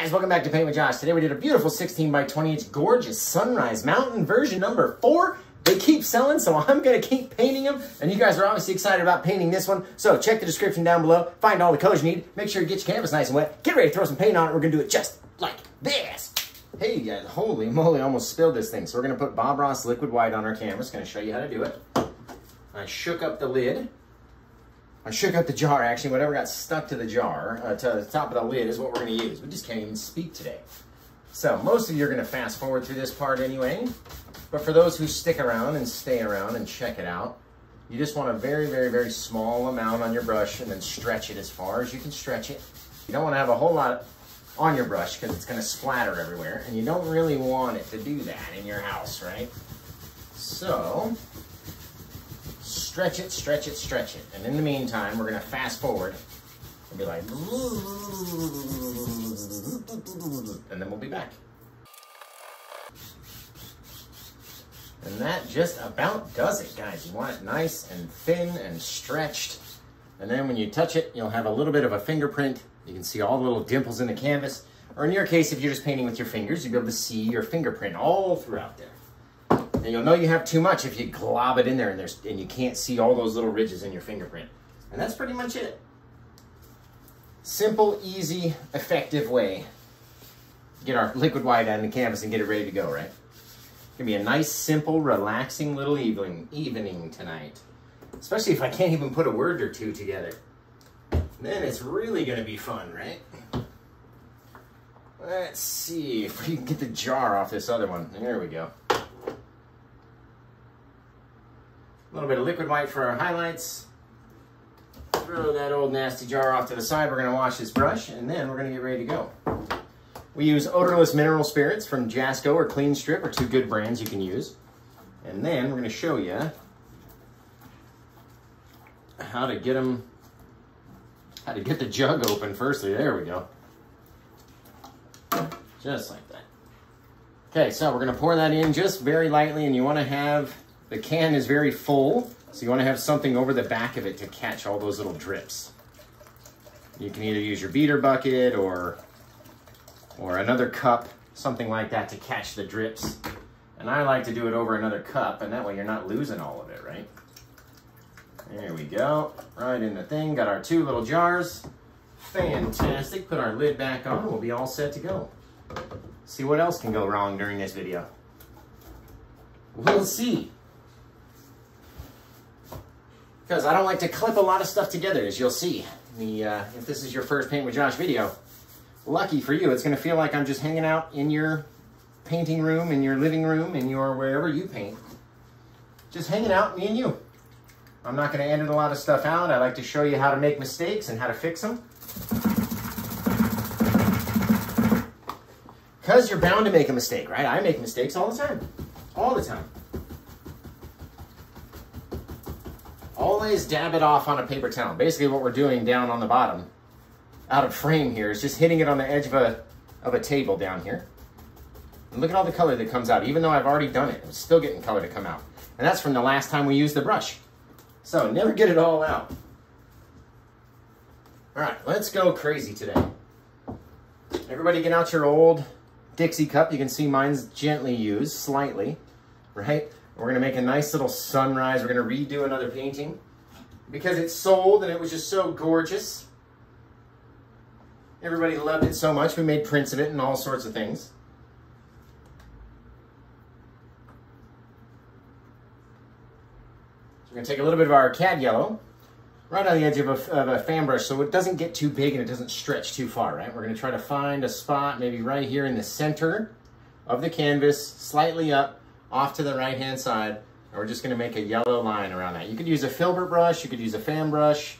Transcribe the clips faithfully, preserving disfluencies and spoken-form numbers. guys, welcome back to Paint with Josh. Today we did a beautiful sixteen by twenty inch gorgeous Sunrise Mountain version number four. They keep selling, so I'm going to keep painting them. And you guys are obviously excited about painting this one. So check the description down below. Find all the colors you need. Make sure you get your canvas nice and wet. Get ready to throw some paint on it. We're going to do it just like this. Hey, you guys, holy moly, I almost spilled this thing. So we're going to put Bob Ross Liquid White on our canvas. Going to show you how to do it. I shook up the lid. I shook up the jar, actually. Whatever got stuck to the jar, uh, to the top of the lid is what we're going to use. We just can't even speak today. So most of you are going to fast forward through this part anyway. But for those who stick around and stay around and check it out, you just want a very, very, very small amount on your brush and then stretch it as far as you can stretch it. You don't want to have a whole lot on your brush because it's going to splatter everywhere. And you don't really want it to do that in your house, right? So stretch it, stretch it, stretch it. And in the meantime, we're going to fast forward and be like, and then we'll be back. And that just about does it, guys. You want it nice and thin and stretched. And then when you touch it, you'll have a little bit of a fingerprint. You can see all the little dimples in the canvas. Or in your case, if you're just painting with your fingers, you'll be able to see your fingerprint all throughout there. And you'll know you have too much if you glob it in there and, there's, and you can't see all those little ridges in your fingerprint. And that's pretty much it. Simple, easy, effective way to get our liquid white on the canvas and get it ready to go, right? It's going to be a nice, simple, relaxing little evening, evening tonight. Especially if I can't even put a word or two together. Then it's really going to be fun, right? Let's see if we can get the jar off this other one. There we go. A little bit of liquid white for our highlights. Throw that old nasty jar off to the side. We're going to wash this brush, and then we're going to get ready to go. We use odorless mineral spirits from Jasco or Clean Strip, are two good brands you can use. And then we're going to show you how to get them, how to get the jug open firstly. There we go. Just like that. Okay, so we're going to pour that in just very lightly, and you want to have... the can is very full, so you want to have something over the back of it to catch all those little drips. You can either use your beater bucket or, or another cup, something like that, to catch the drips. And I like to do it over another cup, and that way you're not losing all of it, right? There we go, right in the thing. Got our two little jars. Fantastic. Put our lid back on. We'll be all set to go. See what else can go wrong during this video. We'll see. Because I don't like to clip a lot of stuff together, as you'll see. The, uh, if this is your first Paint with Josh video, lucky for you, it's going to feel like I'm just hanging out in your painting room, in your living room, in your wherever you paint. Just hanging out, me and you. I'm not going to edit a lot of stuff out. I like to show you how to make mistakes and how to fix them. Because you're bound to make a mistake, right? I make mistakes all the time. All the time. Always dab it off on a paper towel. Basically what we're doing down on the bottom, out of frame here, is just hitting it on the edge of a, of a table down here. And look at all the color that comes out. Even though I've already done it, I'm still getting color to come out. And that's from the last time we used the brush. So never get it all out. All right, let's go crazy today. Everybody get out your old Dixie cup. You can see mine's gently used, slightly, right? We're going to make a nice little sunrise. We're going to redo another painting because it sold and it was just so gorgeous. Everybody loved it so much. We made prints of it and all sorts of things. So we're going to take a little bit of our Cad Yellow right on the edge of a, of a fan brush so it doesn't get too big and it doesn't stretch too far, right? We're going to try to find a spot maybe right here in the center of the canvas, slightly up, off to the right-hand side, and we're just gonna make a yellow line around that. You could use a filbert brush, you could use a fan brush.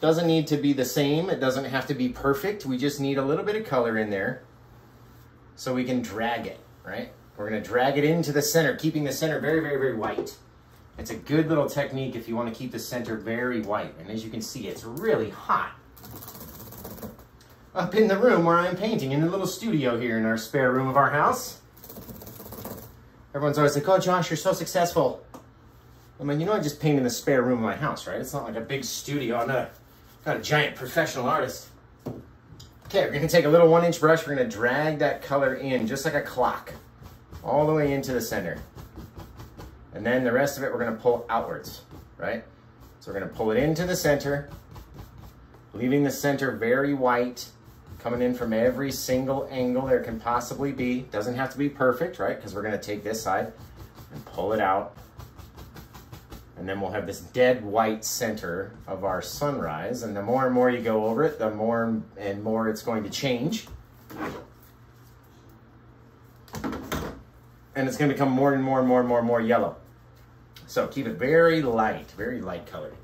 Doesn't need to be the same, it doesn't have to be perfect, we just need a little bit of color in there so we can drag it, right? We're gonna drag it into the center, keeping the center very, very, very white. It's a good little technique if you wanna keep the center very white, and as you can see, it's really hot up in the room where I'm painting, in the little studio here in our spare room of our house. Everyone's always like, oh, Josh, you're so successful. I mean, you know I just paint in the spare room of my house, right? It's not like a big studio. I'm not a, not a giant professional artist. Okay, we're gonna take a little one inch brush, we're gonna drag that color in just like a clock, all the way into the center. And then the rest of it, we're gonna pull outwards, right? So we're gonna pull it into the center, leaving the center very white, coming in from every single angle there can possibly be. Doesn't have to be perfect, right? Because we're gonna take this side and pull it out. And then we'll have this dead white center of our sunrise. And the more and more you go over it, the more and more it's going to change. And it's gonna become more and more and more and more and more yellow. So keep it very light, very light colored.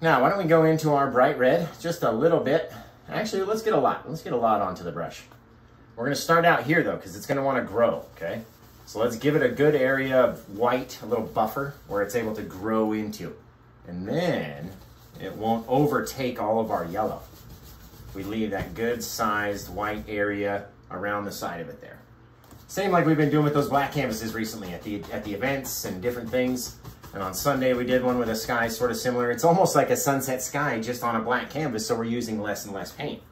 Now, why don't we go into our bright red just a little bit. Actually, let's get a lot. Let's get a lot onto the brush. We're gonna start out here though, because it's gonna wanna grow, okay? So let's give it a good area of white, a little buffer, where it's able to grow into. And then it won't overtake all of our yellow. We leave that good sized white area around the side of it there. Same like we've been doing with those black canvases recently at the, at the events and different things. And on Sunday, we did one with a sky sort of similar. It's almost like a sunset sky just on a black canvas, so we're using less and less paint.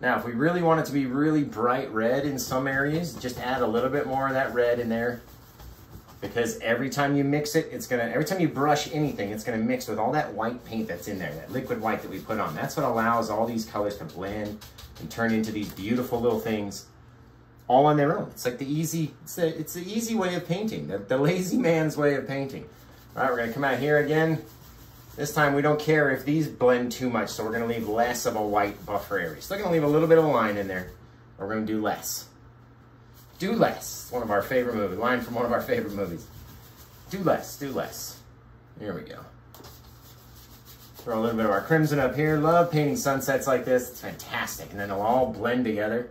Now, if we really want it to be really bright red in some areas, just add a little bit more of that red in there, because every time you mix it, it's gonna, every time you brush anything, it's gonna mix with all that white paint that's in there, that liquid white that we put on. That's what allows all these colors to blend and turn into these beautiful little things all on their own. It's like the easy, it's the, it's the easy way of painting, the, the lazy man's way of painting. All right, we're gonna come out here again. This time we don't care if these blend too much, so we're gonna leave less of a white buffer area. Still gonna leave a little bit of a line in there, but we're gonna do less. Do less, it's one of our favorite movies, line from one of our favorite movies. Do less, do less. Here we go. Throw a little bit of our crimson up here. Love painting sunsets like this, it's fantastic. And then they'll all blend together.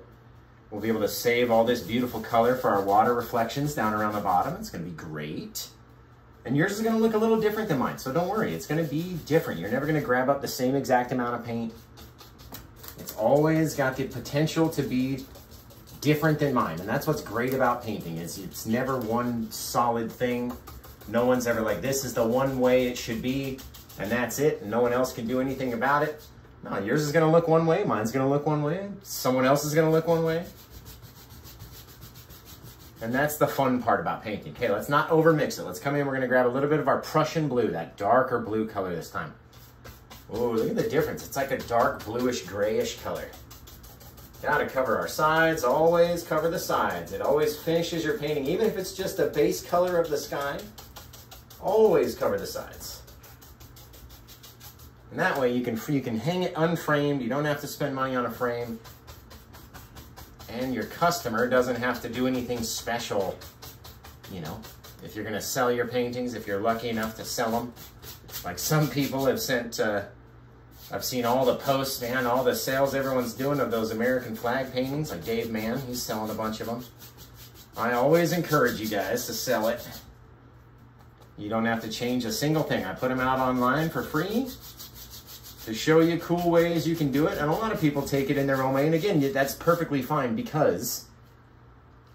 We'll be able to save all this beautiful color for our water reflections down around the bottom. It's gonna be great. And yours is gonna look a little different than mine, so don't worry, it's gonna be different. You're never gonna grab up the same exact amount of paint. It's always got the potential to be different than mine, and that's what's great about painting, is it's never one solid thing. No one's ever like, this is the one way it should be, and that's it, and no one else can do anything about it. No, yours is gonna look one way, mine's gonna look one way, someone else is gonna look one way. And that's the fun part about painting. Okay, let's not overmix it. Let's come in, we're gonna grab a little bit of our Prussian blue, that darker blue color this time. Oh, look at the difference. It's like a dark bluish grayish color. Gotta cover our sides, always cover the sides. It always finishes your painting, even if it's just the base color of the sky, always cover the sides. And that way you can, you can hang it unframed. You don't have to spend money on a frame. And your customer doesn't have to do anything special, you know, if you're gonna sell your paintings, if you're lucky enough to sell them. Like some people have sent, uh, I've seen all the posts, man, all the sales everyone's doing of those American flag paintings, like Dave Mann, he's selling a bunch of them. I always encourage you guys to sell it. You don't have to change a single thing. I put them out online for free to show you cool ways you can do it. And a lot of people take it in their own way. And again, that's perfectly fine because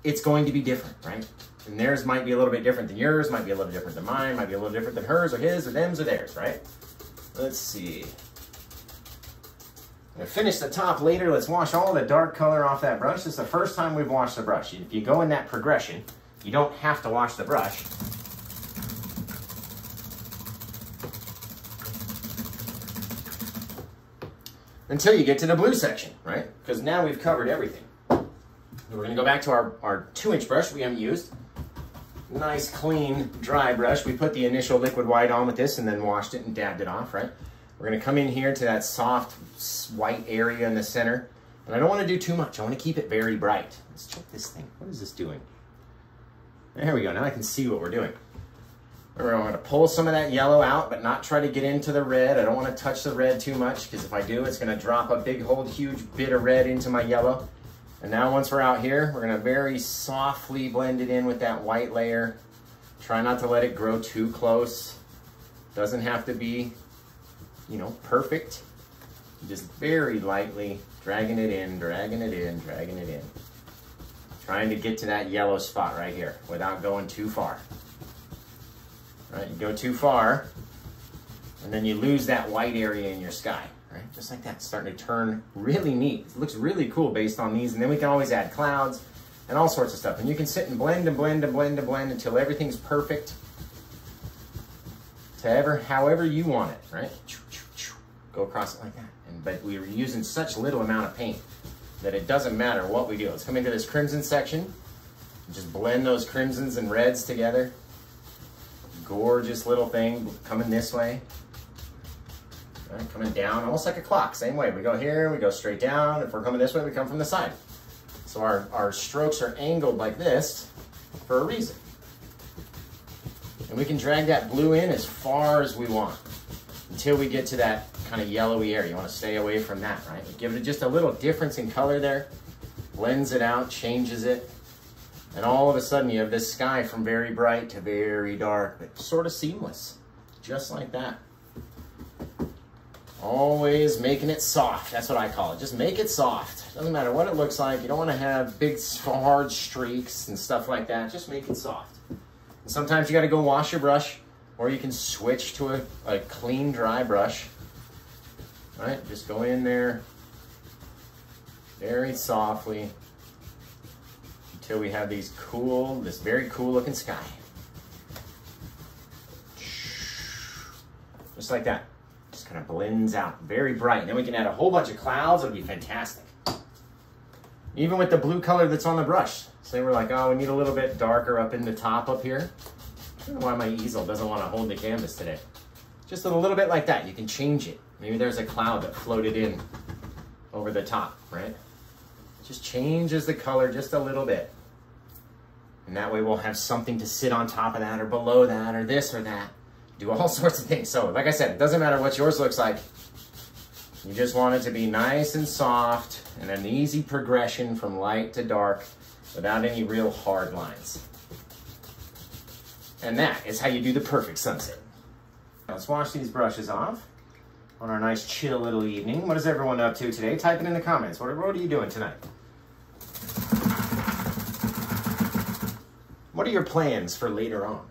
it's going to be different, right? And theirs might be a little bit different than yours, might be a little different than mine, might be a little different than hers or his or them's or theirs, right? Let's see. I'm gonna finish the top later. Let's wash all the dark color off that brush. This is the first time we've washed the brush. If you go in that progression, you don't have to wash the brush. Until you get to the blue section, right? Because now we've covered everything. We're gonna go back to our, our two inch brush we haven't used. Nice, clean, dry brush. We put the initial liquid white on with this and then washed it and dabbed it off, right? We're gonna come in here to that soft white area in the center. And I don't wanna do too much. I wanna keep it very bright. Let's check this thing. What is this doing? There we go, now I can see what we're doing. We're gonna pull some of that yellow out, but not try to get into the red. I don't wanna touch the red too much, because if I do, it's gonna drop a big, whole, huge bit of red into my yellow. And now once we're out here, we're gonna very softly blend it in with that white layer. Try not to let it grow too close. Doesn't have to be, you know, perfect. Just very lightly dragging it in, dragging it in, dragging it in. Trying to get to that yellow spot right here without going too far. Right, you go too far, and then you lose that white area in your sky. right? Just like that, it's starting to turn really neat. It looks really cool based on these, and then we can always add clouds and all sorts of stuff. And you can sit and blend and blend and blend and blend until everything's perfect to ever, however you want it, right? Go across it like that. And but we were using such little amount of paint that it doesn't matter what we do. Let's come into this crimson section and just blend those crimsons and reds together. Gorgeous little thing coming this way. All right, coming down, almost like a clock, same way. We go here, we go straight down. If we're coming this way, we come from the side. So our, our strokes are angled like this for a reason. And we can drag that blue in as far as we want until we get to that kind of yellowy area. You want to stay away from that, right? Give it just a little difference in color there, blends it out, changes it, and all of a sudden you have this sky from very bright to very dark, but sort of seamless, just like that. Always making it soft, that's what I call it. Just make it soft. Doesn't matter what it looks like, you don't want to have big hard streaks and stuff like that, just make it soft. And sometimes you got to go wash your brush, or you can switch to a, a clean dry brush. All right, just go in there very softly until we have these cool, this very cool looking sky. Just like that. Just kind of blends out very bright. And then we can add a whole bunch of clouds. It'll be fantastic. Even with the blue color that's on the brush. Say we're like, oh, we need a little bit darker up in the top up here. I don't know why my easel doesn't want to hold the canvas today. Just a little bit like that. You can change it. Maybe there's a cloud that floated in over the top, right? It just changes the color just a little bit. And that way we'll have something to sit on top of that or below that or this or that. Do all sorts of things. So like I said, it doesn't matter what yours looks like. You just want it to be nice and soft and an easy progression from light to dark without any real hard lines. And that is how you do the perfect sunset. Let's wash these brushes off on our nice chill little evening. What is everyone up to today? Type it in the comments. What are, what are you doing tonight? What are your plans for later on?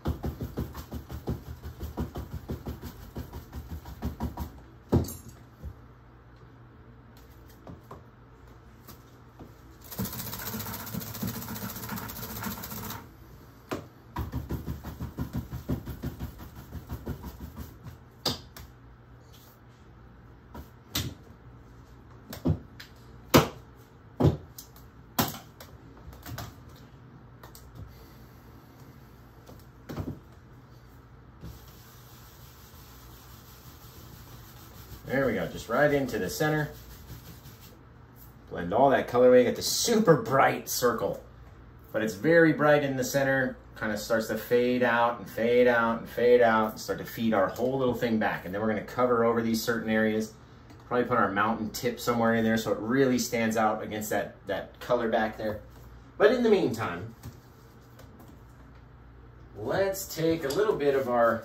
There we go, just right into the center. Blend all that colorway, you get the super bright circle. But it's very bright in the center, kind of starts to fade out and fade out and fade out, and start to feed our whole little thing back. And then we're gonna cover over these certain areas, probably put our mountain tip somewhere in there so it really stands out against that, that color back there. But in the meantime, let's take a little bit of our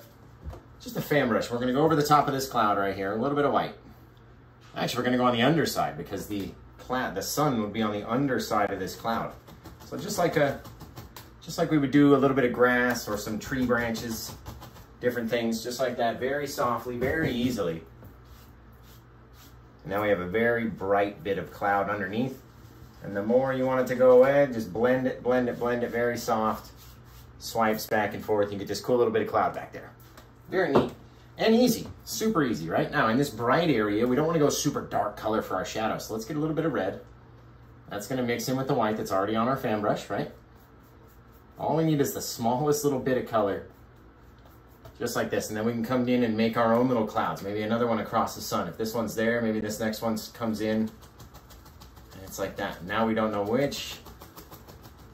just a fan brush. We're gonna go over the top of this cloud right here, a little bit of white. Actually, we're gonna go on the underside because the cloud, the sun would be on the underside of this cloud. So just like a, just like we would do a little bit of grass or some tree branches, different things, just like that, very softly, very easily. And now we have a very bright bit of cloud underneath. And the more you want it to go away, just blend it, blend it, blend it, very soft. Swipes back and forth, you get this cool little bit of cloud back there. Very neat and easy, super easy, right? Now in this bright area, we don't want to go super dark color for our shadow. So let's get a little bit of red. That's going to mix in with the white that's already on our fan brush, right? All we need is the smallest little bit of color, just like this. And then we can come in and make our own little clouds. Maybe another one across the sun. If this one's there, maybe this next one comes in and it's like that. Now we don't know which,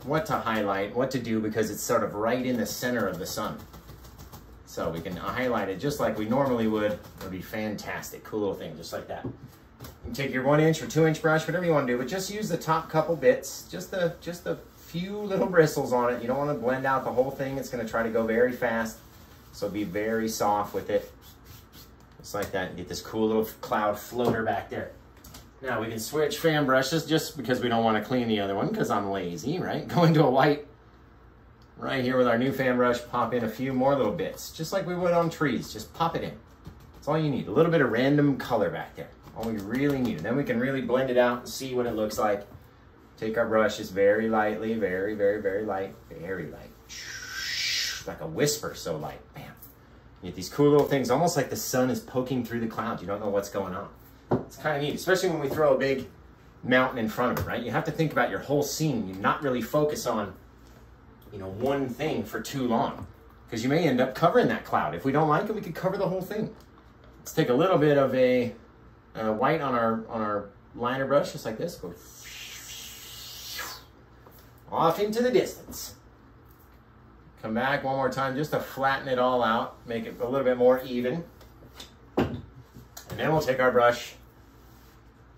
what to highlight, what to do, because it's sort of right in the center of the sun. So we can highlight it just like we normally would. It would be fantastic, cool little thing, just like that. You can take your one inch or two inch brush, whatever you want to do, but just use the top couple bits, just the, just the few little bristles on it. You don't want to blend out the whole thing. It's going to try to go very fast. So be very soft with it. Just like that, and get this cool little cloud floater back there. Now we can switch fan brushes just because we don't want to clean the other one because I'm lazy, right? Go into a white. Right here with our new fan brush, pop in a few more little bits, just like we would on trees. Just pop it in. That's all you need. A little bit of random color back there. all we really need. And then we can really blend it out and see what it looks like. Take our brushes very lightly, very, very, very light, very light. Like a whisper, so light, bam. You get these cool little things, almost like the sun is poking through the clouds. You don't know what's going on. It's kind of neat, especially when we throw a big mountain in front of it, right? You have to think about your whole scene. You not really focus on, you know, one thing for too long, because you may end up covering that cloud. If we don't like it, we could cover the whole thing. Let's take a little bit of a uh, white on our on our liner brush, just like this. Go off into the distance. Come back one more time just to flatten it all out, make it a little bit more even. And then we'll take our brush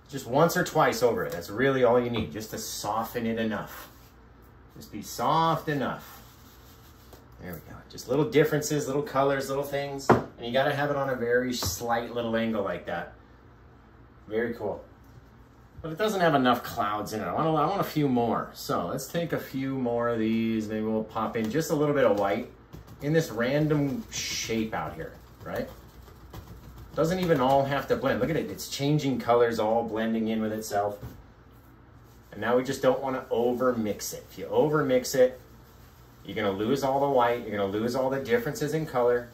just once or twice over it. That's really all you need, just to soften it enough. Just be soft enough. There we go. Just little differences, little colors, little things. And you gotta have it on a very slight little angle like that. Very cool. But it doesn't have enough clouds in it. I want, a, I want a few more. So let's take a few more of these. Maybe we'll pop in just a little bit of white in this random shape out here, right? Doesn't even all have to blend. Look at it. It's changing colors, all blending in with itself. And now we just don't want to over mix it. If you over mix it, you're going to lose all the white. You're going to lose all the differences in color.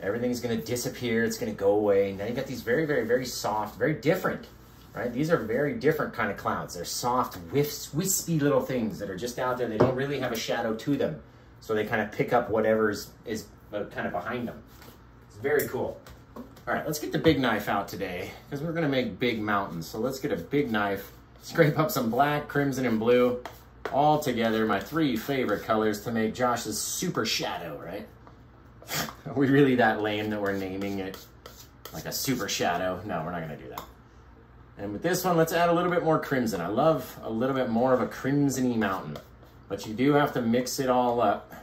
Everything's going to disappear. It's going to go away. Now you got these very, very, very soft, very different. Right? These are very different kind of clouds. They're soft, whiffs, wispy little things that are just out there. They don't really have a shadow to them. So they kind of pick up whatever's is kind of behind them. It's very cool. All right, let's get the big knife out today because we're going to make big mountains. So let's get a big knife, scrape up some black, crimson, and blue. All together, my three favorite colors to make Josh's super shadow, right? Are we really that lame that we're naming it like a super shadow? No, we're not going to do that. And with this one, let's add a little bit more crimson. I love a little bit more of a crimsony mountain, but you do have to mix it all up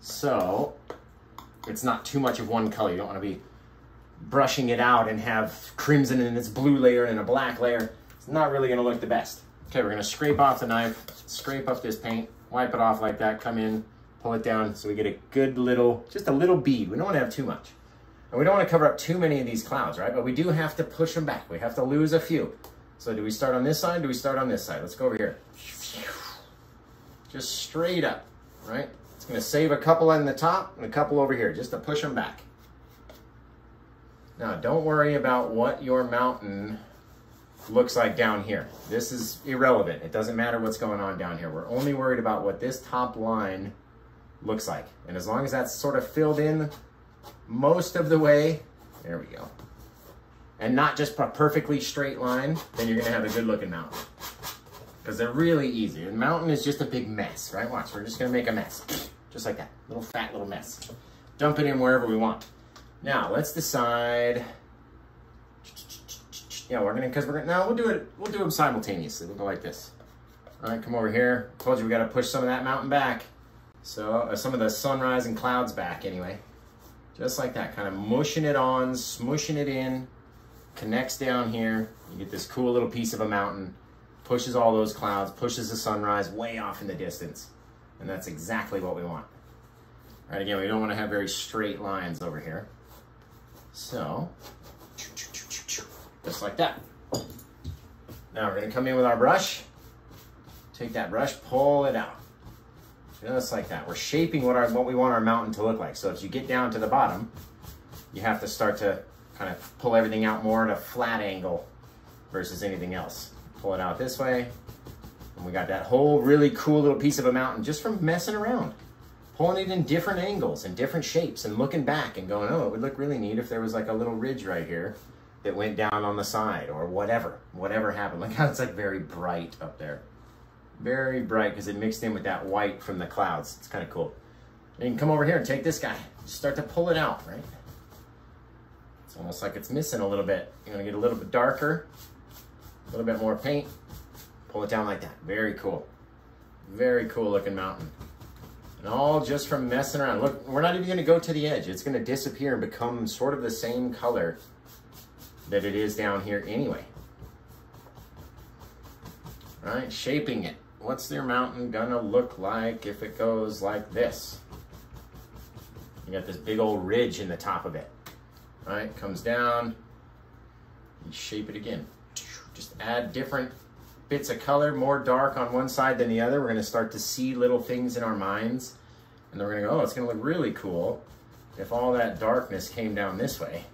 so it's not too much of one color. You don't want to be brushing it out and have crimson in its blue layer and a black layer. It's not really going to look the best. Okay, we're going to scrape off the knife, scrape up this paint, wipe it off like that, come in, pull it down so we get a good little, just a little bead. We don't want to have too much. And we don't want to cover up too many of these clouds, right? But we do have to push them back. We have to lose a few. So do we start on this side? Do we start on this side? Let's go over here. Just straight up, right? It's going to save a couple on the top and a couple over here just to push them back. Now, don't worry about what your mountain looks like down here. This is irrelevant. It doesn't matter what's going on down here. We're only worried about what this top line looks like. And as long as that's sort of filled in most of the way, there we go, and not just a perfectly straight line, then you're gonna have a good looking mountain, because they're really easy. The mountain is just a big mess, right? Watch, we're just gonna make a mess just like that, little fat little mess. Dump it in wherever we want. Now let's decide. Yeah, we're gonna, because we're gonna, now we'll do it, we'll do them simultaneously. We'll go like this. All right, come over here. Told you we got to push some of that mountain back, so uh, some of the sunrise and clouds back anyway. Just like that, kind of mushing it on, smushing it in, connects down here. You get this cool little piece of a mountain, pushes all those clouds, pushes the sunrise way off in the distance. And that's exactly what we want. All right, again, we don't want to have very straight lines over here. So, just like that. Now we're gonna come in with our brush, take that brush, pull it out. Just like that. We're shaping what our what we want our mountain to look like. So as you get down to the bottom, you have to start to kind of pull everything out more at a flat angle versus anything else. Pull it out this way, and we got that whole really cool little piece of a mountain just from messing around. Pulling it in different angles and different shapes and looking back and going, oh, it would look really neat if there was like a little ridge right here that went down on the side or whatever. Whatever happened. Look how it's like very bright up there. Very bright because it mixed in with that white from the clouds. It's kind of cool. And you can come over here and take this guy. Just start to pull it out, right? It's almost like it's missing a little bit. You're going to get a little bit darker, a little bit more paint. Pull it down like that. Very cool. Very cool looking mountain. And all just from messing around. Look, we're not even going to go to the edge. It's going to disappear and become sort of the same color that it is down here anyway. All right, shaping it. What's your mountain gonna look like if it goes like this? You got this big old ridge in the top of it. All right, comes down. and shape it again. Just add different bits of color, more dark on one side than the other. We're gonna start to see little things in our minds, and then we're gonna go, oh, it's gonna look really cool if all that darkness came down this way.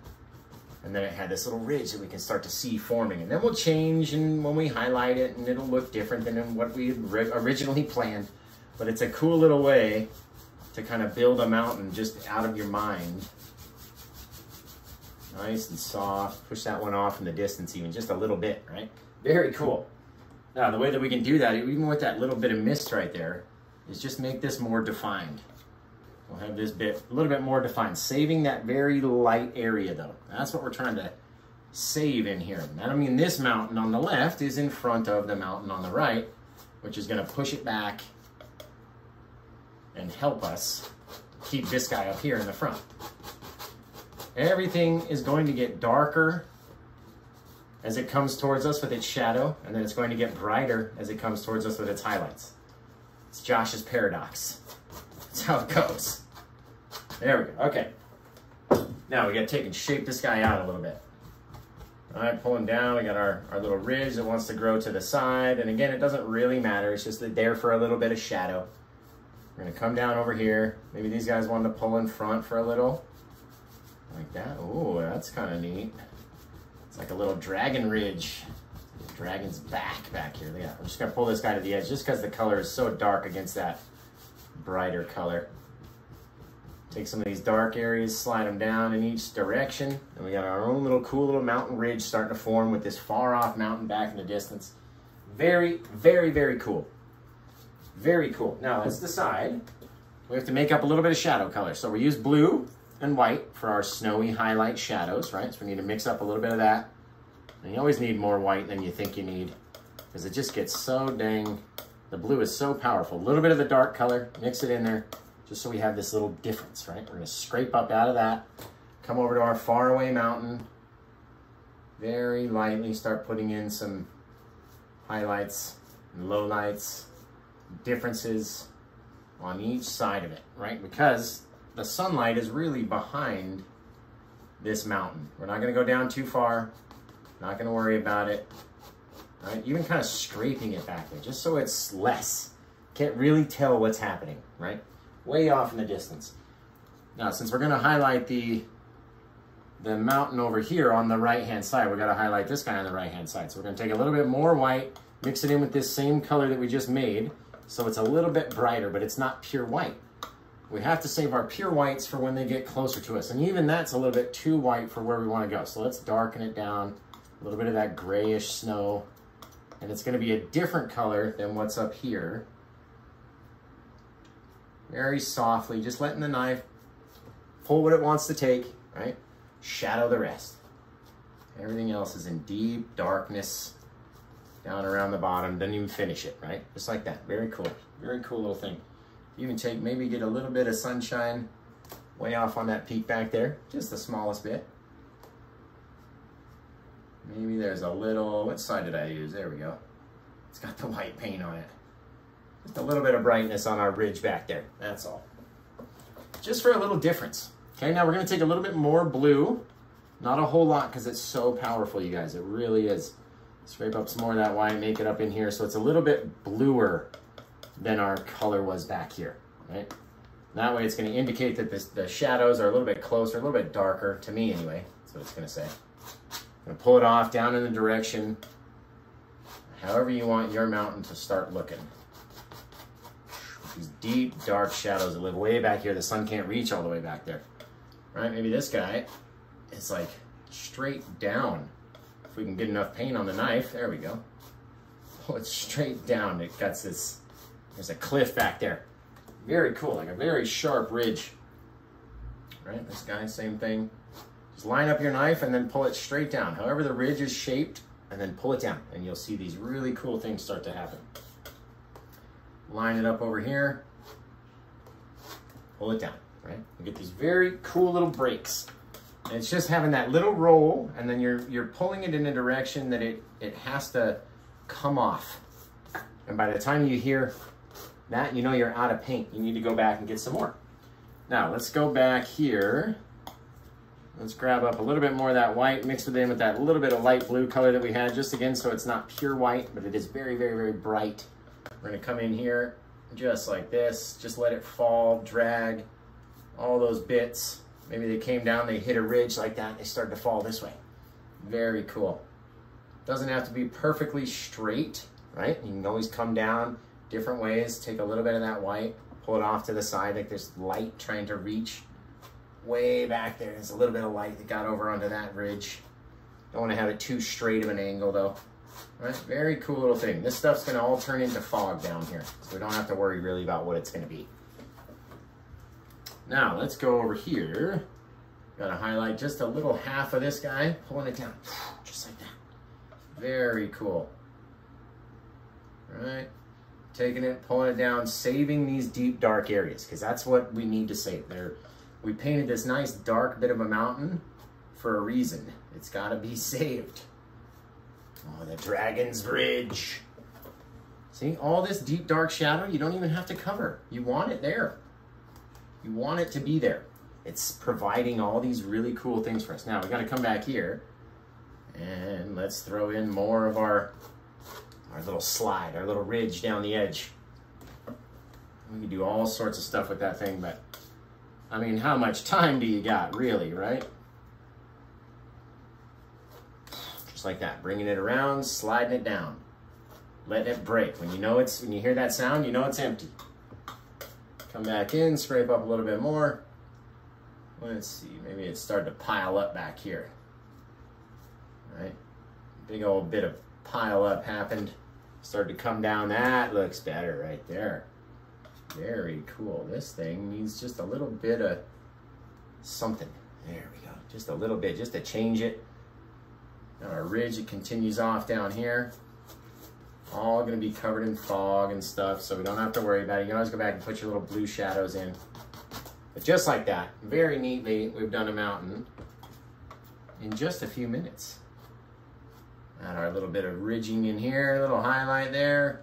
And then it had this little ridge that we can start to see forming. And then we'll change, and when we highlight it, and it'll look different than what we originally planned. But it's a cool little way to kind of build a mountain just out of your mind. Nice and soft. Push that one off in the distance even just a little bit, right? Very cool. Now, the way that we can do that, even with that little bit of mist right there, is just make this more defined. We'll have this bit a little bit more defined, saving that very light area though. That's what we're trying to save in here. And I mean, this mountain on the left is in front of the mountain on the right, which is gonna push it back and help us keep this guy up here in the front. Everything is going to get darker as it comes towards us with its shadow, and then it's going to get brighter as it comes towards us with its highlights. It's Josh's paradox. That's how it goes. There we go, okay. Now we gotta take and shape this guy out a little bit. All right, pull him down. We got our, our little ridge that wants to grow to the side. And again, it doesn't really matter. It's just there for a little bit of shadow. We're gonna come down over here. Maybe these guys wanted to pull in front for a little. Like that, oh, that's kind of neat. It's like a little dragon ridge. Dragon's back back here. Yeah, I'm just gonna pull this guy to the edge just because the color is so dark against that brighter color. Take some of these dark areas, slide them down in each direction, and we got our own little cool little mountain ridge starting to form with this far off mountain back in the distance. Very, very, very cool. Very cool. Now let's decide. We have to make up a little bit of shadow color. So we use blue and white for our snowy highlight shadows, right? So we need to mix up a little bit of that. And you always need more white than you think you need, because it just gets so dang, the blue is so powerful. A little bit of the dark color, mix it in there, just so we have this little difference, right? We're gonna scrape up out of that, come over to our faraway mountain, very lightly start putting in some highlights and lowlights, differences on each side of it, right? Because the sunlight is really behind this mountain. We're not gonna go down too far. Not gonna worry about it, right? Even kind of scraping it back there, just so it's less. Can't really tell what's happening, right? Way off in the distance. Now, since we're gonna highlight the, the mountain over here on the right-hand side, we're gonna highlight this guy on the right-hand side. So we're gonna take a little bit more white, mix it in with this same color that we just made, so it's a little bit brighter, but it's not pure white. We have to save our pure whites for when they get closer to us. And even that's a little bit too white for where we wanna go. So let's darken it down. A little bit of that grayish snow, and it's going to be a different color than what's up here. Very softly, just letting the knife pull what it wants to take, right? Shadow the rest. Everything else is in deep darkness down around the bottom. Doesn't even finish it, right? Just like that. Very cool. Very cool little thing. You can take, maybe get a little bit of sunshine way off on that peak back there, just the smallest bit. Maybe there's a little, what side did I use? There we go. It's got the white paint on it. Just a little bit of brightness on our ridge back there, that's all. Just for a little difference. Okay, now we're gonna take a little bit more blue. Not a whole lot, because it's so powerful, you guys. It really is. Scrape up some more of that white, make it up in here, so it's a little bit bluer than our color was back here, right? That way it's gonna indicate that this, the shadows are a little bit closer, a little bit darker, to me anyway, that's what it's gonna say. I'm gonna pull it off down in the direction, however you want your mountain to start looking. These deep, dark shadows that live way back here, the sun can't reach all the way back there. All right, maybe this guy is like straight down. If we can get enough paint on the knife, there we go. Pull it straight down. It cuts this, there's a cliff back there. Very cool, like a very sharp ridge. All right, this guy, same thing. Just line up your knife and then pull it straight down, however the ridge is shaped, and then pull it down, and you'll see these really cool things start to happen. Line it up over here, pull it down, right? You get these very cool little breaks. And it's just having that little roll, and then you're you're pulling it in a direction that it, it has to come off. And by the time you hear that, you know you're out of paint. You need to go back and get some more. Now, let's go back here. Let's grab up a little bit more of that white, mix it in with that little bit of light blue color that we had, just again, so it's not pure white, but it is very, very, very bright. We're gonna come in here just like this, just let it fall, drag all those bits. Maybe they came down, they hit a ridge like that, and they started to fall this way. Very cool. Doesn't have to be perfectly straight, right? You can always come down different ways, take a little bit of that white, pull it off to the side like there's light trying to reach way back there. There's a little bit of light that got over onto that ridge. Don't want to have it too straight of an angle though. All right, very cool little thing. This stuff's gonna all turn into fog down here, so we don't have to worry really about what it's gonna be. Now let's go over here. Gotta highlight just a little half of this guy, pulling it down, just like that. Very cool. All right, taking it, pulling it down, saving these deep dark areas, because that's what we need to save. There, we painted this nice dark bit of a mountain for a reason. It's gotta be saved. Oh, the Dragon's Ridge. See, all this deep, dark shadow, you don't even have to cover. You want it there. You want it to be there. It's providing all these really cool things for us. Now, we gotta come back here and let's throw in more of our, our little slide, our little ridge down the edge. We can do all sorts of stuff with that thing, but I mean, how much time do you got, really, right? Like that, bringing it around, sliding it down, letting it break. When you know it's, when you hear that sound, you know it's empty. Come back in, scrape up a little bit more. Let's see, maybe it's starting to pile up back here. All right, big old bit of pile up happened. Started to come down, that looks better right there. Very cool, this thing needs just a little bit of something. There we go, just a little bit, just to change it. Now our ridge, it continues off down here. All gonna be covered in fog and stuff, so we don't have to worry about it. You can always go back and put your little blue shadows in. But just like that, very neatly, we've done a mountain in just a few minutes. Add our little bit of ridging in here, a little highlight there.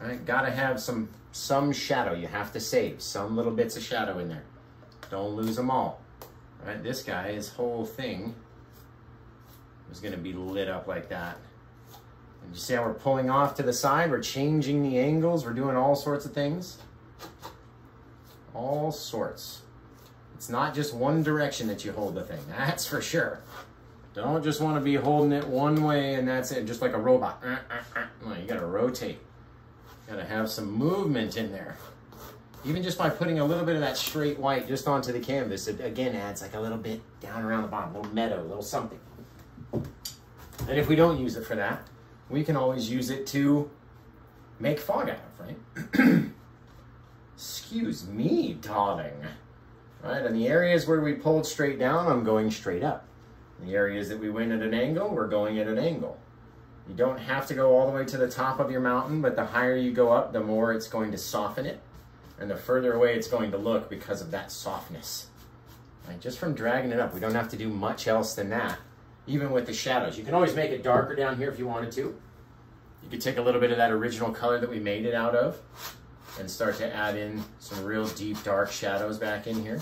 All right, gotta have some, some shadow. You have to save some little bits of shadow in there. Don't lose them all. All right, this guy, his whole thing was gonna be lit up like that. And you see how we're pulling off to the side, we're changing the angles, we're doing all sorts of things. All sorts. It's not just one direction that you hold the thing, that's for sure. Don't just wanna be holding it one way and that's it, just like a robot. No, you gotta rotate. You gotta have some movement in there. Even just by putting a little bit of that straight white just onto the canvas, it again adds like a little bit down around the bottom, a little meadow, a little something. And if we don't use it for that, we can always use it to make fog out of, right? Excuse me, darling. Right, in the areas where we pulled straight down, I'm going straight up. In the areas that we went at an angle, we're going at an angle. You don't have to go all the way to the top of your mountain, but the higher you go up, the more it's going to soften it. And the further away it's going to look because of that softness. Right, just from dragging it up, we don't have to do much else than that. Even with the shadows. You can always make it darker down here if you wanted to. You could take a little bit of that original color that we made it out of and start to add in some real deep, dark shadows back in here.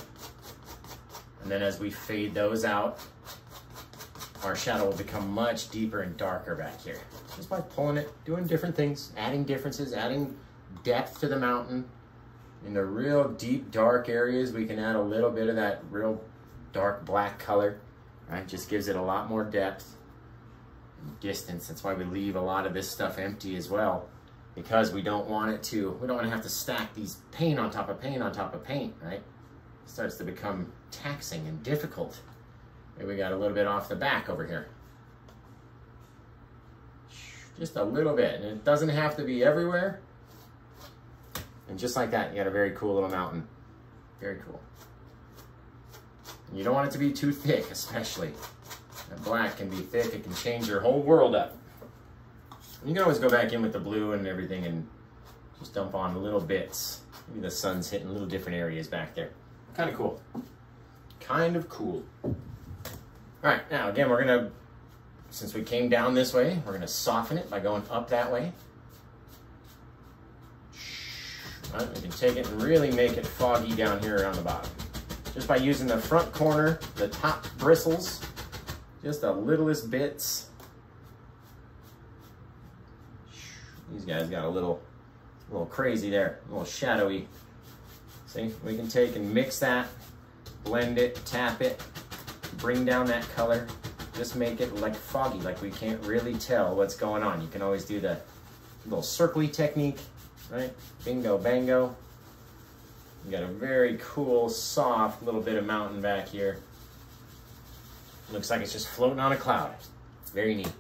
And then as we fade those out, our shadow will become much deeper and darker back here. Just by pulling it, doing different things, adding differences, adding depth to the mountain. In the real deep, dark areas, we can add a little bit of that real dark black color. Right, just gives it a lot more depth and distance. That's why we leave a lot of this stuff empty as well, because we don't want it to, we don't want to have to stack these paint on top of paint on top of paint, right? It starts to become taxing and difficult. Maybe we got a little bit off the back over here. Just a little bit, and it doesn't have to be everywhere. And just like that, you got a very cool little mountain. Very cool. You don't want it to be too thick, especially. That black can be thick, it can change your whole world up. And you can always go back in with the blue and everything and just dump on little bits. Maybe the sun's hitting little different areas back there. Kind of cool. Kind of cool. All right, now again, we're gonna, since we came down this way, we're gonna soften it by going up that way. All right, we can take it and really make it foggy down here around the bottom. just by using the front corner, the top bristles, just the littlest bits. These guys got a little, a little crazy there, a little shadowy. See, we can take and mix that, blend it, tap it, bring down that color, just make it like foggy, like we can't really tell what's going on. You can always do the little circly technique, right? Bingo, bango. You got a very cool, soft little bit of mountain back here. Looks like it's just floating on a cloud. Very neat.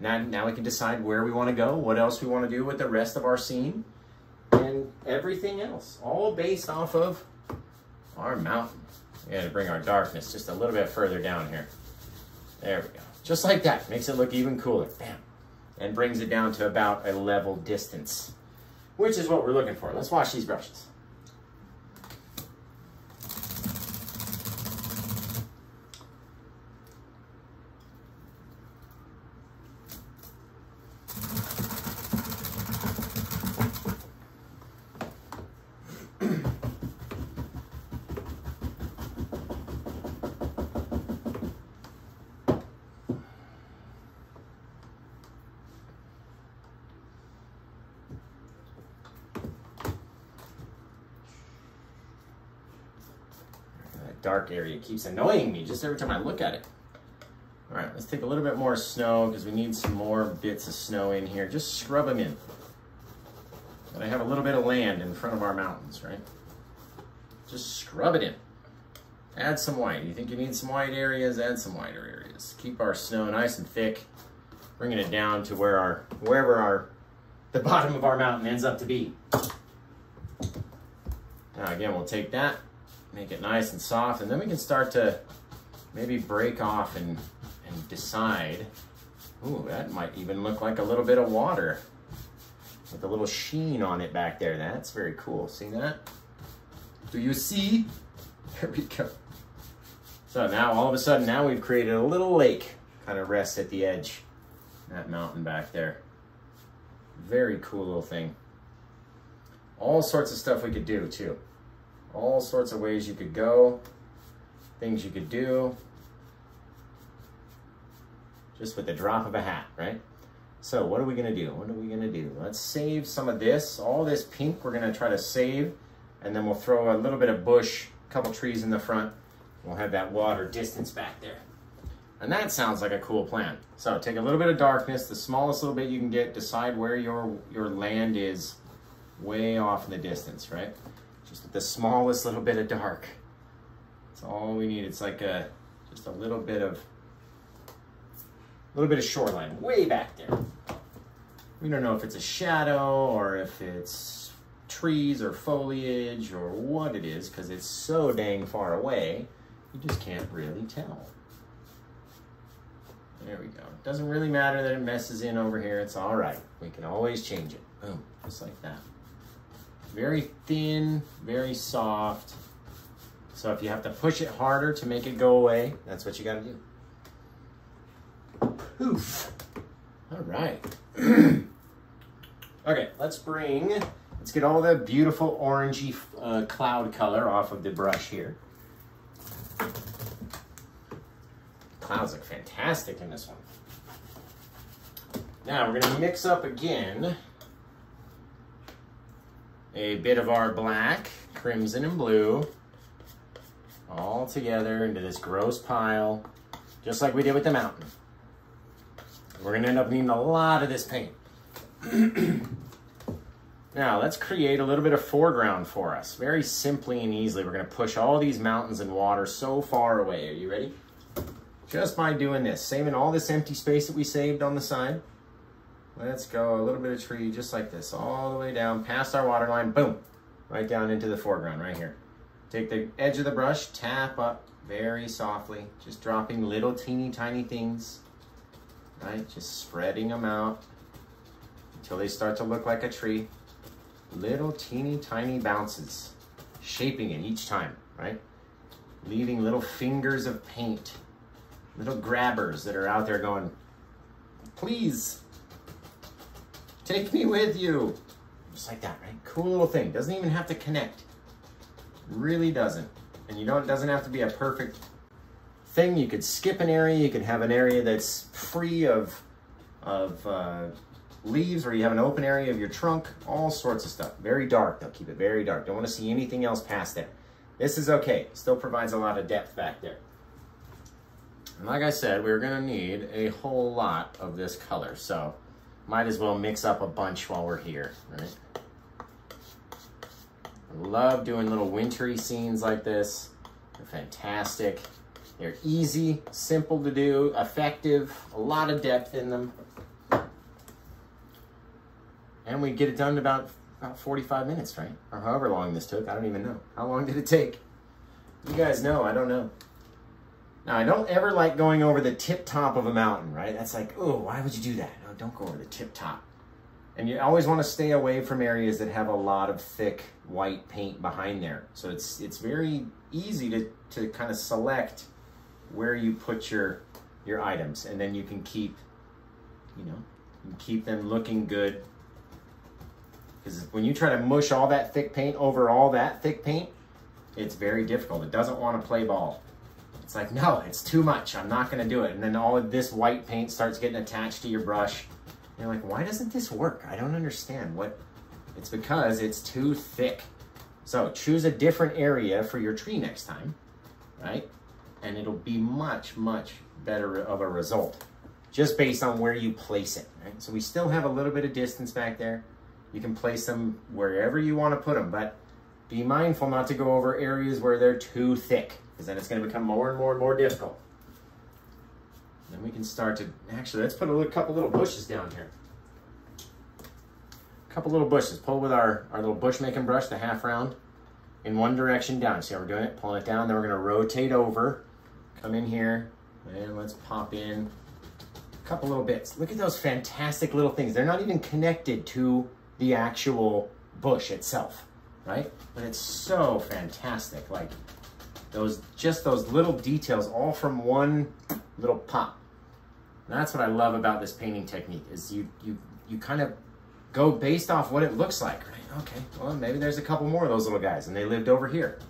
Now, now we can decide where we want to go, what else we want to do with the rest of our scene, and everything else, all based off of our mountain. We got to bring our darkness just a little bit further down here. There we go. Just like that. Makes it look even cooler. Bam. And brings it down to about a level distance, which is what we're looking for. Let's wash these brushes. Dark area keeps annoying me just every time I look at it. All right, let's take a little bit more snow because we need some more bits of snow in here. Just scrub them in. And I have a little bit of land in front of our mountains, right? Just scrub it in. Add some white. You think you need some white areas? Add some whiter areas. Keep our snow nice and thick, bringing it down to where our wherever our the bottom of our mountain ends up to be. Now again, we'll take that. Make it nice and soft, and then we can start to maybe break off and, and decide, ooh, that might even look like a little bit of water with a little sheen on it back there. That's very cool. See that? Do you see? There we go. So now all of a sudden, now we've created a little lake, kind of rests at the edge, that mountain back there. Very cool little thing. All sorts of stuff we could do too. All sorts of ways you could go, things you could do, just with the drop of a hat, right? So what are we gonna do? What are we gonna do? Let's save some of this, all this pink we're gonna try to save, and then we'll throw a little bit of bush, a couple trees in the front. We'll have that water distance back there. And that sounds like a cool plan. So take a little bit of darkness, the smallest little bit you can get, decide where your, your land is way off in the distance, right? Just the smallest little bit of dark. That's all we need. It's like a, just a little bit of, a little bit of shoreline way back there. We don't know if it's a shadow or if it's trees or foliage or what it is because it's so dang far away. You just can't really tell. There we go. It doesn't really matter that it messes in over here. It's all right. We can always change it. Boom, just like that. Very thin, very soft. So if you have to push it harder to make it go away, that's what you gotta do. Poof. All right. Okay, let's bring, let's get all the beautiful orangey uh, cloud color off of the brush here. Clouds look fantastic in this one. Now we're gonna mix up again a bit of our black, crimson, and blue all together into this gross pile, just like we did with the mountain. We're gonna end up needing a lot of this paint. Now, let's create a little bit of foreground for us. Very simply and easily, we're gonna push all these mountains and water so far away. Are you ready? Just by doing this, saving all this empty space that we saved on the side. Let's go a little bit of tree, just like this, all the way down, past our water line, boom, right down into the foreground, right here. Take the edge of the brush, tap up very softly, just dropping little teeny tiny things, right? Just spreading them out until they start to look like a tree. Little teeny tiny bounces, shaping it each time, right? Leaving little fingers of paint, little grabbers that are out there going, please, take me with you. Just like that, right? Cool little thing. Doesn't even have to connect. Really doesn't. And you know, it doesn't have to be a perfect thing. You could skip an area, you could have an area that's free of, of uh, leaves, or you have an open area of your trunk, all sorts of stuff. Very dark, though, keep it very dark. Don't want to see anything else past that. This is okay, still provides a lot of depth back there. And like I said, we're gonna need a whole lot of this color, so might as well mix up a bunch while we're here, right? I love doing little wintry scenes like this. They're fantastic. They're easy, simple to do, effective, a lot of depth in them. And we get it done in about, about forty-five minutes, right? Or however long this took, I don't even know. How long did it take? You guys know, I don't know. Now, I don't ever like going over the tip top of a mountain, right? That's like, oh, why would you do that? No, don't go over the tip top. And you always want to stay away from areas that have a lot of thick white paint behind there. So it's it's very easy to, to kind of select where you put your, your items. And then you can keep, you know, you can keep them looking good. Because when you try to mush all that thick paint over all that thick paint, it's very difficult. It doesn't want to play ball. It's like, no, it's too much. I'm not going to do it. And then all of this white paint starts getting attached to your brush. And you're like, why doesn't this work? I don't understand. What? It's because it's too thick. So choose a different area for your tree next time, right? And it'll be much, much better of a result just based on where you place it, right? So we still have a little bit of distance back there. You can place them wherever you want to put them, but be mindful not to go over areas where they're too thick, because then it's going to become more and more and more difficult. Then we can start to, actually, let's put a little, couple little bushes down here. A couple little bushes. Pull with our, our little bush making brush, the half round, in one direction down. See how we're doing it? Pulling it down, then we're going to rotate over, come in here, and let's pop in a couple little bits. Look at those fantastic little things. They're not even connected to the actual bush itself, right? But it's so fantastic. Like those, just those little details all from one little pop. And that's what I love about this painting technique is you, you, you kind of go based off what it looks like, right? Okay, well, maybe there's a couple more of those little guys and they lived over here.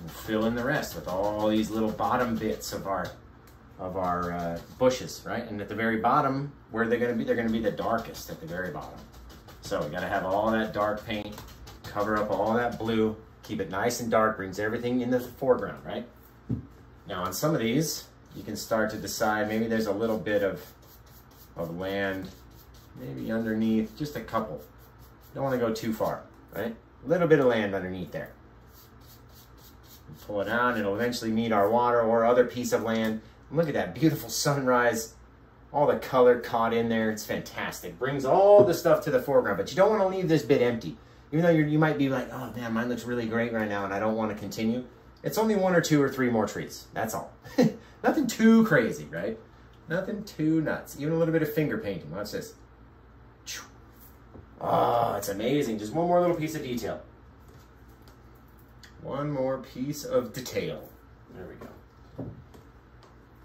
We'll fill in the rest with all these little bottom bits of our, of our uh, bushes, right? And at the very bottom, where they're gonna be, they're gonna be the darkest at the very bottom. So we gotta have all that dark paint, cover up all that blue, keep it nice and dark, brings everything in the foreground, right? Now on some of these, you can start to decide, maybe there's a little bit of, of land, maybe underneath, just a couple. Don't wanna go too far, right? A little bit of land underneath there. Pull it out, it'll eventually meet our water or other piece of land. And look at that beautiful sunrise. All the color caught in there, it's fantastic. Brings all the stuff to the foreground, but you don't want to leave this bit empty. Even though you're, you might be like, oh man, mine looks really great right now and I don't want to continue. It's only one or two or three more trees, that's all. Nothing too crazy, right? Nothing too nuts. Even a little bit of finger painting, watch this. Oh, it's amazing. Just one more little piece of detail. One more piece of detail. There we go.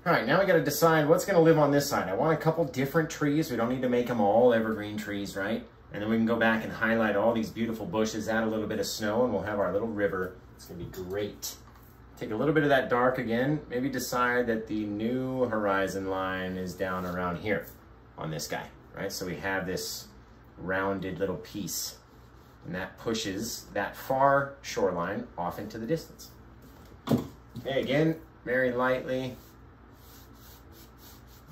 All right, now we gotta decide what's gonna live on this side. I want a couple different trees. We don't need to make them all evergreen trees, right? And then we can go back and highlight all these beautiful bushes, add a little bit of snow, and we'll have our little river. It's gonna be great. Take a little bit of that dark again. Maybe decide that the new horizon line is down around here on this guy, right? So we have this rounded little piece, and that pushes that far shoreline off into the distance. Okay, again, very lightly.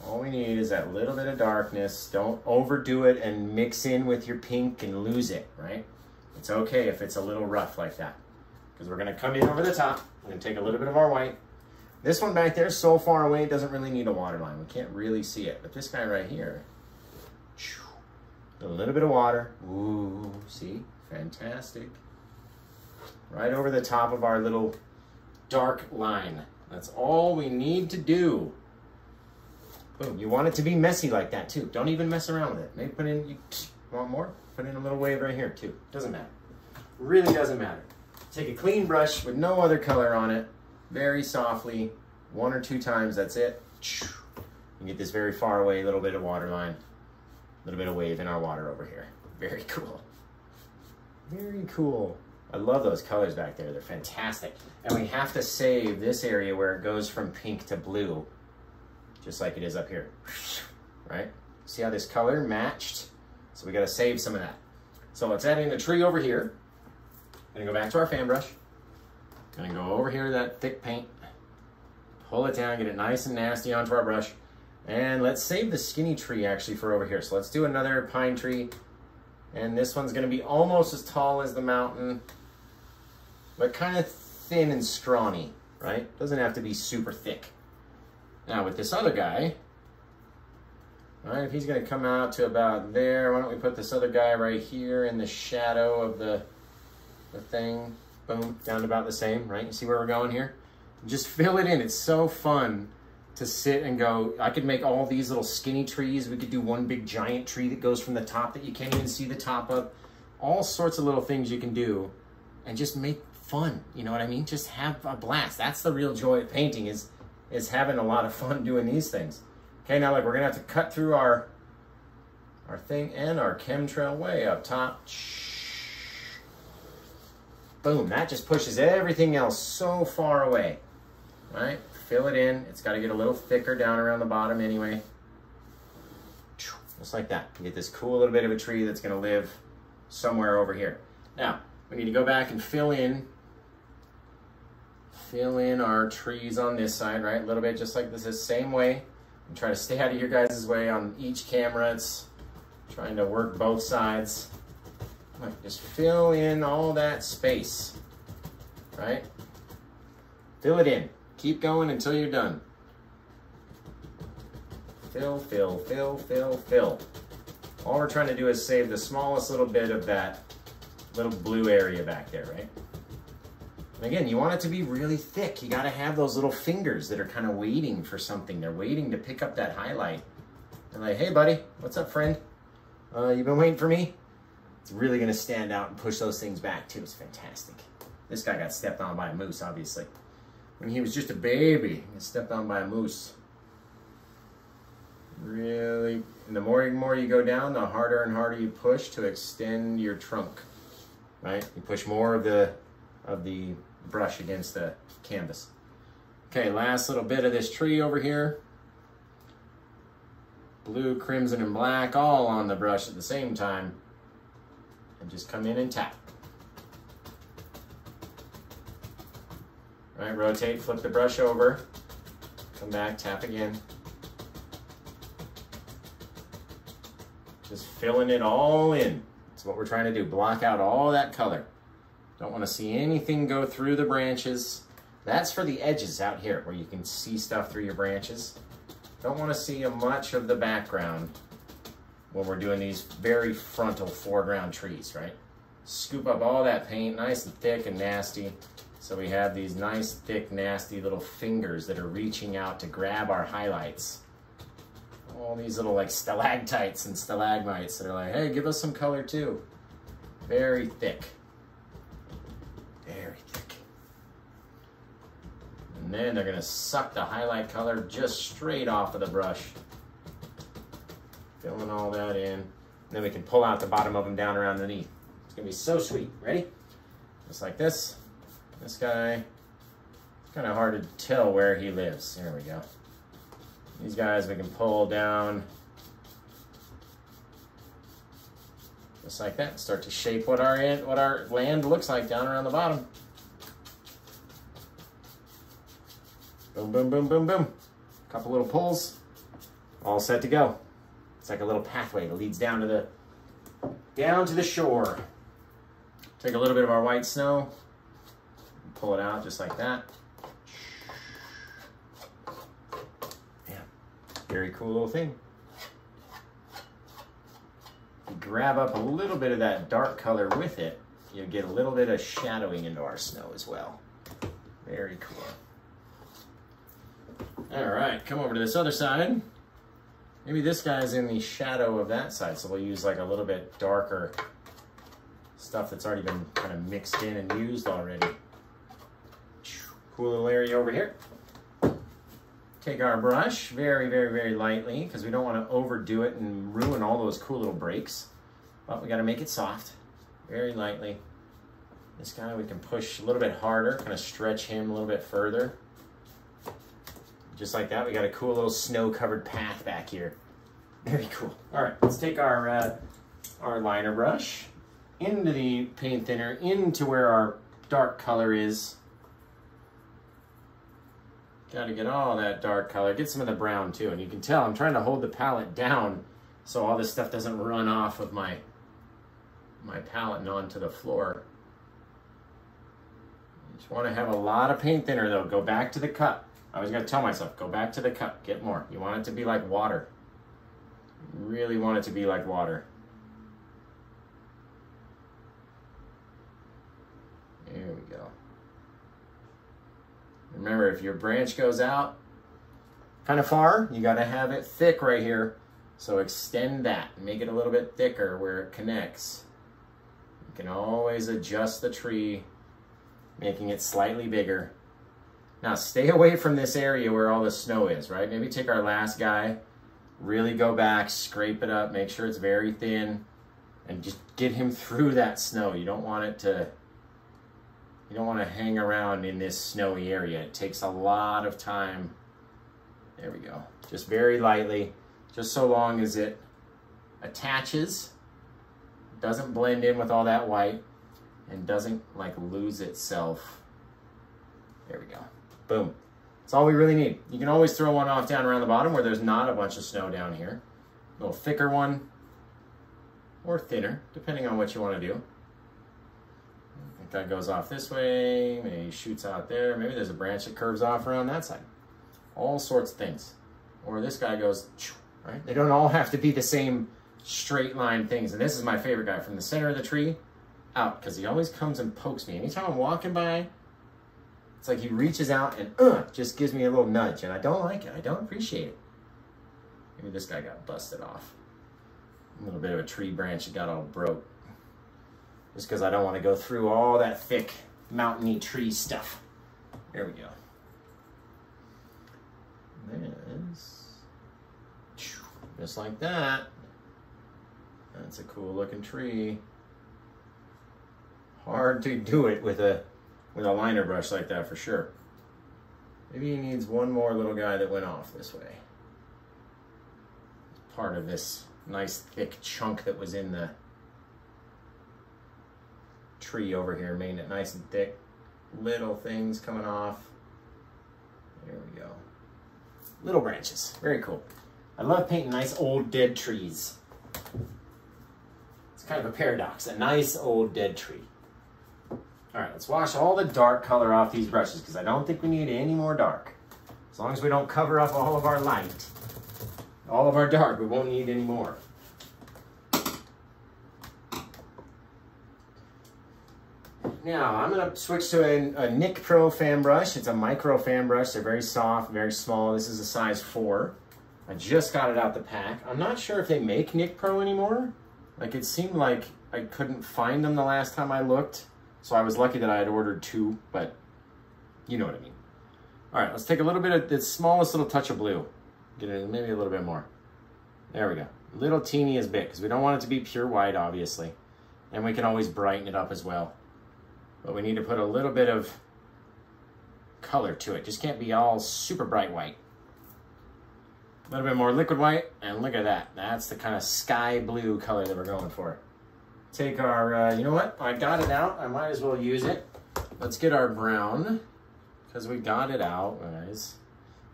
All we need is that little bit of darkness. Don't overdo it and mix in with your pink and lose it, right? It's okay if it's a little rough like that, because we're gonna come in over the top. We're gonna take a little bit of our white. This one back there is so far away, it doesn't really need a water line. We can't really see it, but this guy right here, a little bit of water. Ooh, see, fantastic. Right over the top of our little dark line. That's all we need to do. Boom. You want it to be messy like that too. Don't even mess around with it. Maybe put in, you want more? Put in a little wave right here too. Doesn't matter. Really doesn't matter. Take a clean brush with no other color on it. Very softly, one or two times, that's it. You get this very far away, little bit of water line, little bit of wave in our water over here. Very cool. Very cool. I love those colors back there. They're fantastic. And we have to save this area where it goes from pink to blue, just like it is up here, right? See how this color matched? So we gotta save some of that. So let's add in a tree over here. Gonna go back to our fan brush. Gonna go over here to that thick paint, pull it down, get it nice and nasty onto our brush. And let's save the skinny tree actually for over here. So let's do another pine tree. And this one's gonna be almost as tall as the mountain, but kind of thin and scrawny, right? Doesn't have to be super thick. Now with this other guy, all right, if he's gonna come out to about there, why don't we put this other guy right here in the shadow of the, the thing, boom, down to about the same, right? You see where we're going here? Just fill it in, it's so fun to sit and go, I could make all these little skinny trees. We could do one big giant tree that goes from the top that you can't even see the top of. All sorts of little things you can do and just make fun. You know what I mean? Just have a blast. That's the real joy of painting, is, is having a lot of fun doing these things. Okay, now like we're gonna have to cut through our, our thing and our chemtrail way up top. Boom, that just pushes everything else so far away, all right? Fill it in. It's got to get a little thicker down around the bottom anyway. Just like that. You get this cool little bit of a tree that's going to live somewhere over here. Now, we need to go back and fill in, fill in our trees on this side, right? A little bit just like this, the same way. I'm trying to stay out of your guys' way on each camera. It's trying to work both sides. Look, just fill in all that space, right? Fill it in. Keep going until you're done. Fill, fill, fill, fill, fill. All we're trying to do is save the smallest little bit of that little blue area back there, right? And again, you want it to be really thick. You gotta have those little fingers that are kind of waiting for something. They're waiting to pick up that highlight. They're like, hey buddy, what's up friend? Uh, you been waiting for me? It's really gonna stand out and push those things back too. It's fantastic. This guy got stepped on by a moose, obviously. When he was just a baby and stepped on by a moose. Really, and the more and more you go down, the harder and harder you push to extend your trunk, right? You push more of the, of the brush against the canvas. Okay, last little bit of this tree over here. Blue, crimson, and black all on the brush at the same time. And just come in and tap. All right, rotate, flip the brush over, come back, tap again. Just filling it all in. That's what we're trying to do, block out all that color. Don't want to see anything go through the branches. That's for the edges out here where you can see stuff through your branches. Don't want to see much of the background when we're doing these very frontal foreground trees, right? Scoop up all that paint, nice and thick and nasty. So we have these nice, thick, nasty little fingers that are reaching out to grab our highlights. All these little like stalactites and stalagmites that are like, hey, give us some color too. Very thick. Very thick. And then they're gonna suck the highlight color just straight off of the brush. Filling all that in. And then we can pull out the bottom of them down around the knee. It's gonna be so sweet. Ready? Just like this. This guy, it's kind of hard to tell where he lives. There we go. These guys we can pull down just like that. Start to shape what our what our land looks like down around the bottom. Boom, boom, boom, boom, boom. A couple little pulls, all set to go. It's like a little pathway that leads down to the down to the shore. Take a little bit of our white snow. Pull it out just like that. Yeah, very cool little thing. If you grab up a little bit of that dark color with it, you'll get a little bit of shadowing into our snow as well. Very cool. All right, come over to this other side. Maybe this guy's in the shadow of that side, so we'll use like a little bit darker stuff that's already been kind of mixed in and used already. Cool little area over here. Take our brush very, very, very lightly because we don't want to overdo it and ruin all those cool little breaks. But we got to make it soft, very lightly. This guy we can push a little bit harder, kind of stretch him a little bit further. Just like that, we got a cool little snow-covered path back here. Very cool. All right, let's take our uh, our liner brush into the paint thinner, into where our dark color is. Gotta get all that dark color, get some of the brown too, and you can tell I'm trying to hold the palette down so all this stuff doesn't run off of my, my palette and onto the floor. Just wanna have a lot of paint thinner though. Go back to the cup. I was gonna tell myself, go back to the cup, get more. You want it to be like water. Really want it to be like water. There we go. Remember, if your branch goes out kind of far, you gotta have it thick right here. So extend that, make it a little bit thicker where it connects. You can always adjust the tree, making it slightly bigger. Now stay away from this area where all the snow is, right? Maybe take our last guy, really go back, scrape it up, make sure it's very thin, and just get him through that snow. You don't want it to You don't want to hang around in this snowy area. It takes a lot of time. There we go. Just very lightly, just so long as it attaches, doesn't blend in with all that white, and doesn't like lose itself. There we go. Boom. That's all we really need. You can always throw one off down around the bottom where there's not a bunch of snow down here. A little thicker one or thinner, depending on what you want to do. That goes off this way, maybe shoots out there, maybe there's a branch that curves off around that side. All sorts of things. Or this guy goes, right? They don't all have to be the same straight line things. And this is my favorite guy, from the center of the tree out, because he always comes and pokes me. Anytime I'm walking by, it's like he reaches out and uh, just gives me a little nudge, and I don't like it, I don't appreciate it. Maybe this guy got busted off. A little bit of a tree branch that got all broke. Just because I don't want to go through all that thick mountainy tree stuff. There we go. This, just like that. That's a cool looking tree. Hard to do it with a with a liner brush like that for sure. Maybe he needs one more little guy that went off this way. Part of this nice thick chunk that was in the tree over here, making it nice and thick. Little things coming off. There we go. Little branches. Very cool. I love painting nice old dead trees. It's kind of a paradox. A nice old dead tree. Alright, let's wash all the dark color off these brushes because I don't think we need any more dark. As long as we don't cover up all of our light, all of our dark, we won't need any more. Now, I'm going to switch to a, a Nik Pro fan brush. It's a micro fan brush. They're very soft, very small. This is a size four. I just got it out the pack. I'm not sure if they make Nik Pro anymore. Like, it seemed like I couldn't find them the last time I looked. So I was lucky that I had ordered two, but you know what I mean. All right, let's take a little bit of the smallest little touch of blue. Get it, maybe a little bit more. There we go. Little teeny is big because we don't want it to be pure white, obviously. And we can always brighten it up as well. But we need to put a little bit of color to it. Just can't be all super bright white. A little bit more liquid white, and look at that. That's the kind of sky blue color that we're going for. Take our, uh, you know what? I got it out. I might as well use it. Let's get our brown, because we got it out, guys.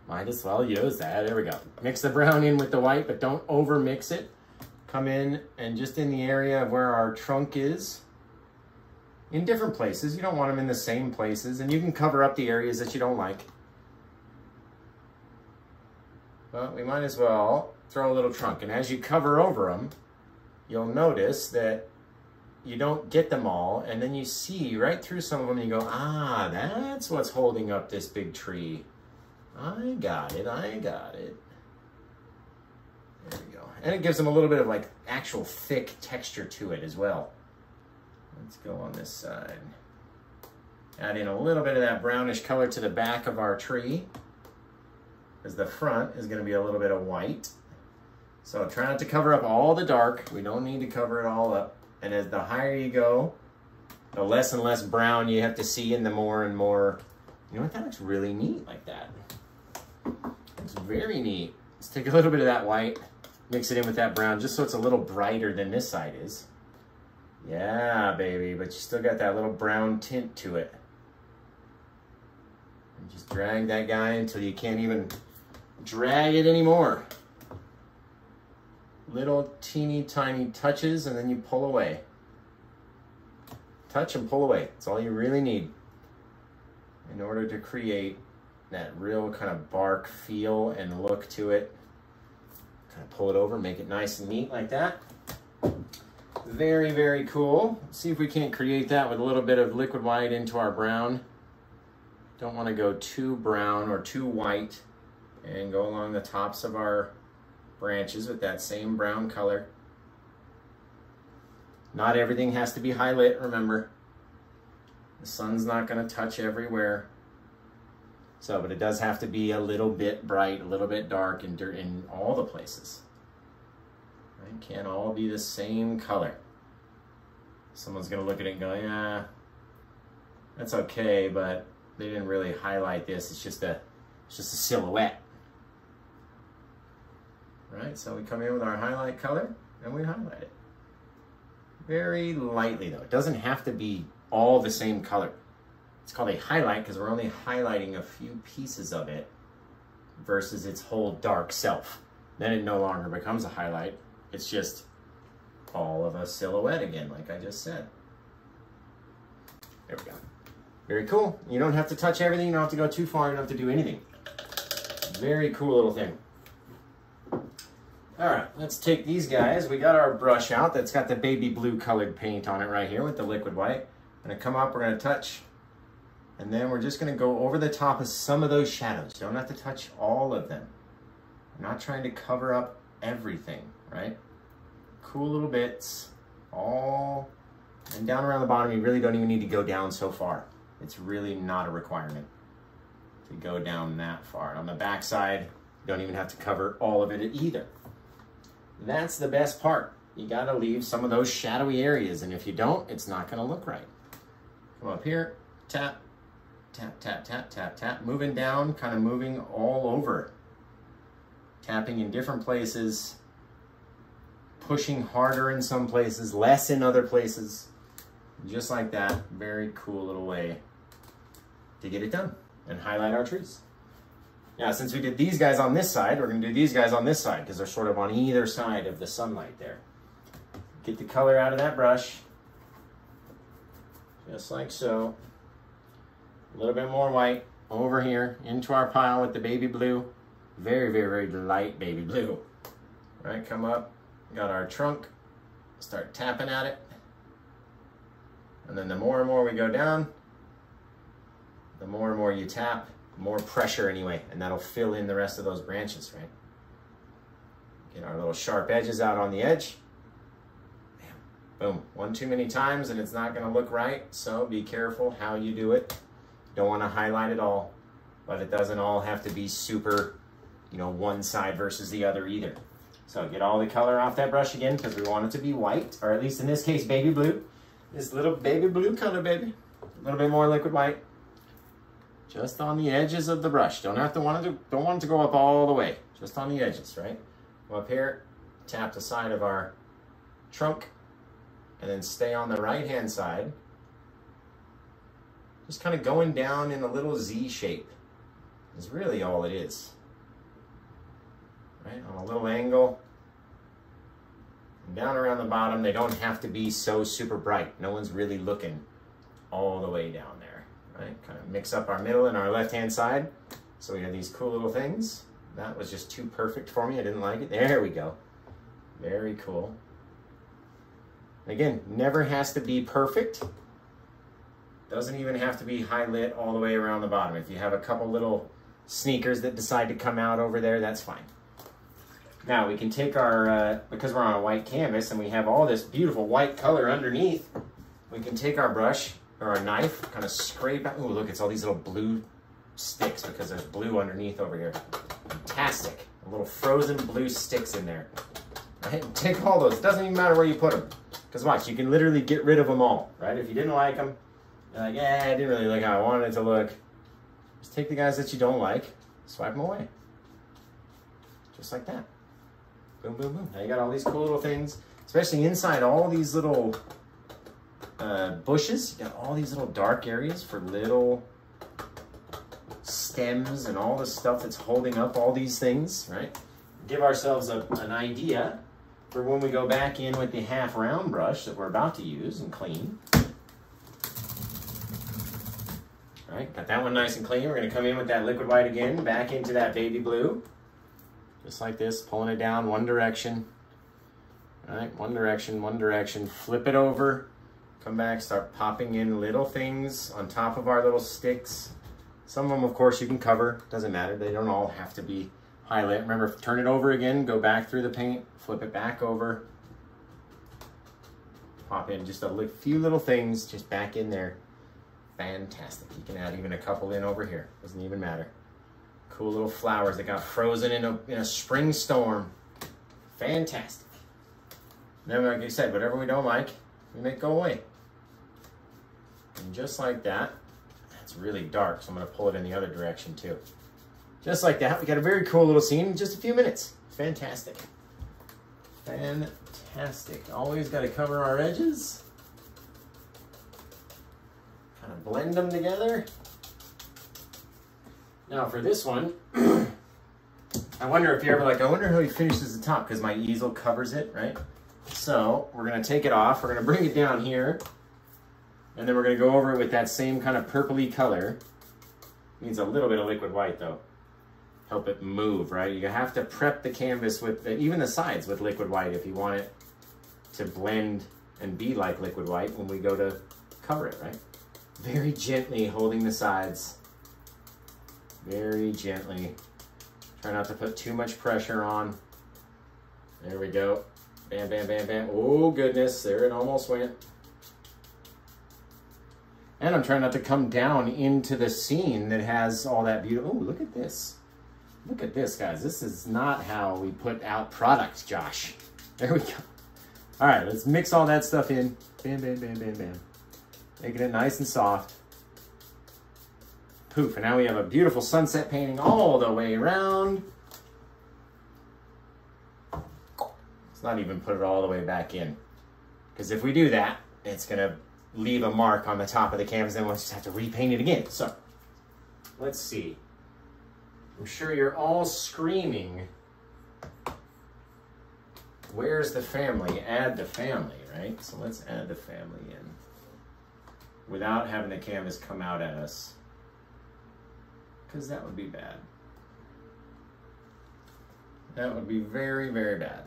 Might as well use that. There we go. Mix the brown in with the white, but don't over mix it. Come in and just in the area of where our trunk is, in different places. You don't want them in the same places, and you can cover up the areas that you don't like. But we might as well throw a little trunk, and as you cover over them, you'll notice that you don't get them all, and then you see right through some of them, and you go, ah, that's what's holding up this big tree. I got it, I got it. There we go. And it gives them a little bit of like actual thick texture to it as well. Let's go on this side. Add in a little bit of that brownish color to the back of our tree, because the front is going to be a little bit of white. So try not to cover up all the dark. We don't need to cover it all up. And as the higher you go, the less and less brown you have to see and the more and more. You know what, that looks really neat like that. It's very neat. Let's take a little bit of that white, mix it in with that brown, just so it's a little brighter than this side is. Yeah, baby, but you still got that little brown tint to it. And just drag that guy until you can't even drag it anymore. Little teeny tiny touches, and then you pull away. Touch and pull away. That's all you really need in order to create that real kind of bark feel and look to it. Kind of pull it over, make it nice and neat like that. Very, very cool. Let's see if we can't create that with a little bit of liquid white into our brown. Don't want to go too brown or too white, and go along the tops of our branches with that same brown color. Not everything has to be highlit, remember. The sun's not going to touch everywhere. So, but it does have to be a little bit bright, a little bit dark, and dirt in all the places. It can't all be the same color. Someone's going to look at it and go, yeah, that's okay, but they didn't really highlight this. It's just a, it's just a silhouette. Right, so we come in with our highlight color and we highlight it. Very lightly though. It doesn't have to be all the same color. It's called a highlight because we're only highlighting a few pieces of it versus its whole dark self. Then it no longer becomes a highlight. It's just all of a silhouette again, like I just said. There we go. Very cool. You don't have to touch everything. You don't have to go too far. You don't have to do anything. Very cool little thing. All right, let's take these guys. We got our brush out that's got the baby blue colored paint on it right here with the liquid white. I'm gonna come up, we're gonna touch, and then we're just gonna go over the top of some of those shadows. You don't have to touch all of them. I'm not trying to cover up everything, right? Cool little bits, all, and down around the bottom, you really don't even need to go down so far. It's really not a requirement to go down that far. And on the back side, you don't even have to cover all of it either. That's the best part. You got to leave some of those shadowy areas, and if you don't, it's not going to look right. Come up here, tap, tap, tap, tap, tap, tap, moving down, kind of moving all over, tapping in different places, pushing harder in some places, less in other places, just like that. Very cool little way to get it done and highlight our trees. Now, since we did these guys on this side, we're going to do these guys on this side because they're sort of on either side of the sunlight there. Get the color out of that brush, just like so. A little bit more white over here into our pile with the baby blue. Very, very, very light baby blue. All right, come up, got our trunk, start tapping at it. And then the more and more we go down, the more and more you tap. More pressure anyway, and that'll fill in the rest of those branches, right? Get our little sharp edges out on the edge. Boom, one too many times and it's not gonna look right, so be careful how you do it. Don't wanna highlight it all, but it doesn't all have to be super, you know, one side versus the other either. So get all the color off that brush again because we want it to be white, or at least in this case, baby blue. This little baby blue color, baby. A little bit more liquid white. Just on the edges of the brush. Don't have to want to don't want it to go up all the way. Just on the edges, right? Go up here, tap the side of our trunk, and then stay on the right-hand side. Just kind of going down in a little Z shape is really all it is. Right? On a little angle. And down around the bottom, they don't have to be so super bright. No one's really looking all the way down there. Right, kind of mix up our middle and our left-hand side. So we have these cool little things. That was just too perfect for me. I didn't like it. There we go. Very cool. Again, never has to be perfect. Doesn't even have to be high lit all the way around the bottom. If you have a couple little sneakers that decide to come out over there, that's fine. Now we can take our, uh, because we're on a white canvas and we have all this beautiful white color underneath, we can take our brush or a knife, kind of scrape out. Ooh, look, it's all these little blue sticks because there's blue underneath over here. Fantastic. A little frozen blue sticks in there. Right? Take all those. It doesn't even matter where you put them. Because watch, you can literally get rid of them all, right? If you didn't like them, you're like, yeah, I didn't really like how I wanted it to look. Just take the guys that you don't like, swipe them away. Just like that. Boom, boom, boom. Now you got all these cool little things, especially inside all these little uh, bushes. You got all these little dark areas for little stems and all the stuff that's holding up all these things, right? Give ourselves a, an idea for when we go back in with the half round brush that we're about to use and clean. All right, got that one nice and clean. We're gonna come in with that liquid white again, back into that baby blue. Just like this, pulling it down one direction. All right, one direction, one direction, flip it over, come back, start popping in little things on top of our little sticks. Some of them, of course, you can cover, doesn't matter. They don't all have to be highlight. Remember, turn it over again, go back through the paint, flip it back over, pop in just a few little things just back in there. Fantastic. You can add even a couple in over here. Doesn't even matter. Cool little flowers that got frozen in a, in a spring storm. Fantastic. Then, like I said, whatever we don't like, we make go away. And just like that, that's really dark, so I'm going to pull it in the other direction too. Just like that, we got a very cool little scene in just a few minutes. Fantastic. Fantastic. Always got to cover our edges. Kind of blend them together. Now for this one, I wonder if you're ever like, I wonder how he finishes the top, because my easel covers it, right? So we're going to take it off. We're going to bring it down here. And then we're going to go over it with that same kind of purpley color. Needs a little bit of liquid white though. Help it move, right? You have to prep the canvas with, the, even the sides with liquid white if you want it to blend and be like liquid white when we go to cover it, right? Very gently holding the sides. Very gently. Try not to put too much pressure on. There we go. Bam, bam, bam, bam. Oh goodness, there it almost went. And I'm trying not to come down into the scene that has all that beautiful, oh, look at this. Look at this, guys. This is not how we put out product, Josh. There we go. All right, let's mix all that stuff in. Bam, bam, bam, bam, bam. Making it nice and soft. Poof, and now we have a beautiful sunset painting all the way around. Let's not even put it all the way back in. Because if we do that, it's gonna leave a mark on the top of the canvas, then we'll just have to repaint it again. So, let's see. I'm sure you're all screaming, where's the family? Add the family, right? So let's add the family in without having the canvas come out at us, because that would be bad. That would be very, very bad.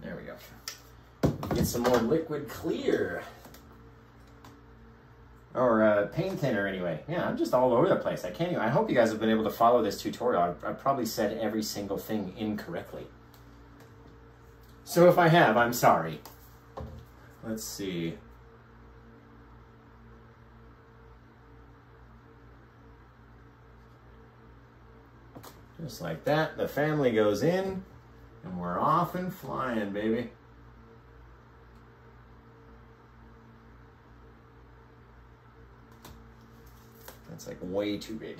There we go. Get some more liquid clear. Or uh, paint thinner anyway. Yeah, I'm just all over the place. I can't even, I hope you guys have been able to follow this tutorial. I, I probably said every single thing incorrectly. So if I have, I'm sorry. Let's see. Just like that, the family goes in and we're off and flying, baby. It's like way too big.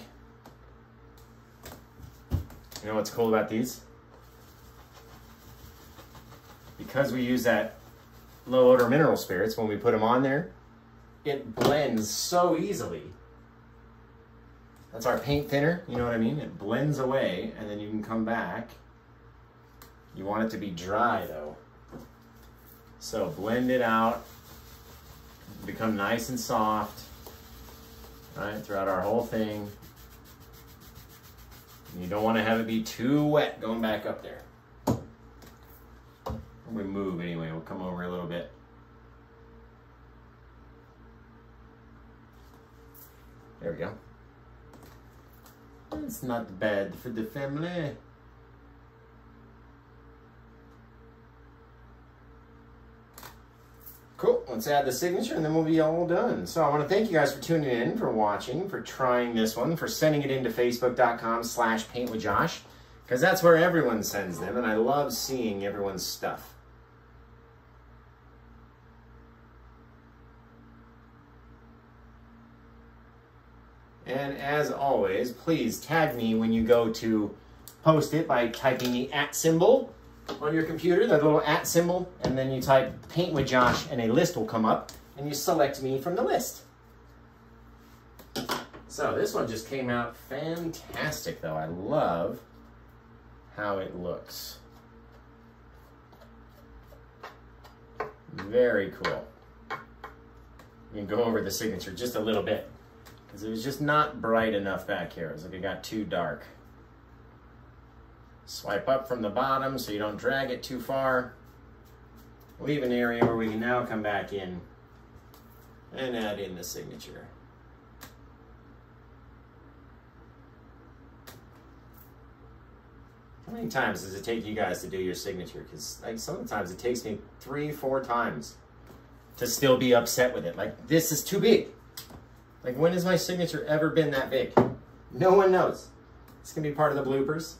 You know what's cool about these? Because we use that low odor mineral spirits, when we put them on there, it blends so easily. That's our paint thinner, you know what I mean? It blends away and then you can come back. You want it to be dry though. So blend it out, become nice and soft. Right, throughout our whole thing. And you don't want to have it be too wet going back up there. We move anyway, we'll come over a little bit. There we go. It's not bad for the family. Cool, let's add the signature and then we'll be all done. So I want to thank you guys for tuning in, for watching, for trying this one, for sending it into facebook dot com slash paint with Josh. because that's where everyone sends them, and I love seeing everyone's stuff. And as always, please tag me when you go to post it by typing the at symbol on your computer, that little at symbol, and then you type Paint with Josh and a list will come up, and you select me from the list. So this one just came out fantastic though. I love how it looks. Very cool. You can go over the signature just a little bit, because it was just not bright enough back here. It was like it got too dark. Swipe up from the bottom so you don't drag it too far. Leave an area where we can now come back in and add in the signature. How many times does it take you guys to do your signature? Because like sometimes it takes me three, four times to still be upset with it. Like, this is too big. Like, when has my signature ever been that big? No one knows. It's gonna be part of the bloopers.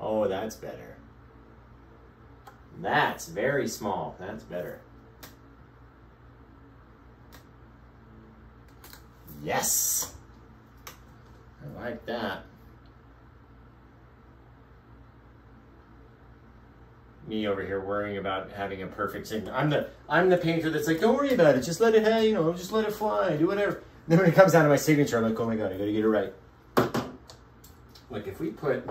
Oh, that's better. That's very small. That's better. Yes! I like that. Me over here worrying about having a perfect signature. I'm the I'm the painter that's like, don't worry about it. Just let it hang, you know, just let it fly, do whatever. And then when it comes down to my signature, I'm like, oh my God, I gotta get it right. Look, if we put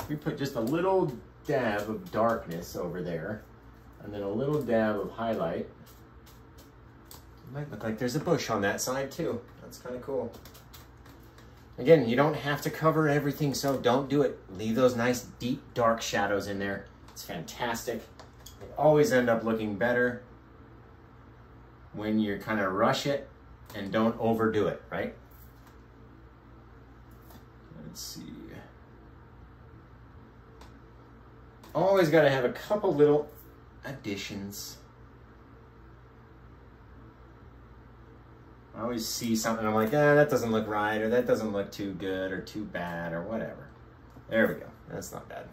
If we put just a little dab of darkness over there, and then a little dab of highlight. It might look like there's a bush on that side too. That's kind of cool. Again, you don't have to cover everything, so don't do it. Leave those nice deep dark shadows in there. It's fantastic. They always end up looking better when you kind of rush it and don't overdo it, right? Let's see. Always got to have a couple little additions. I always see something, I'm like, ah, that doesn't look right, or that doesn't look too good, or too bad, or whatever. There we go. That's not bad.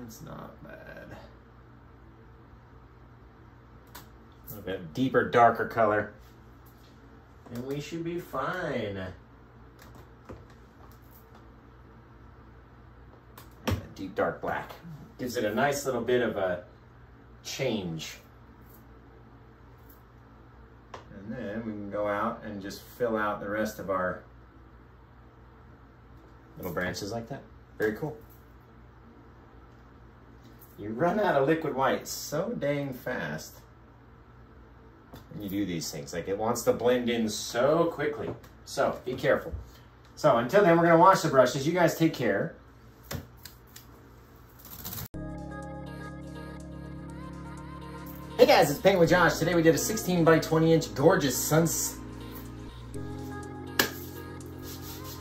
That's not bad. A little bit deeper, darker color. And we should be fine. Deep dark black gives it a nice little bit of a change, and then we can go out and just fill out the rest of our little branches like that. Very cool. You run out of liquid white so dang fast when you do these things. Like, it wants to blend in so quickly, so be careful. So until then, we're going to wash the brushes. You guys take care. Hey guys, it's Paint with Josh. Today we did a sixteen by twenty inch gorgeous suns.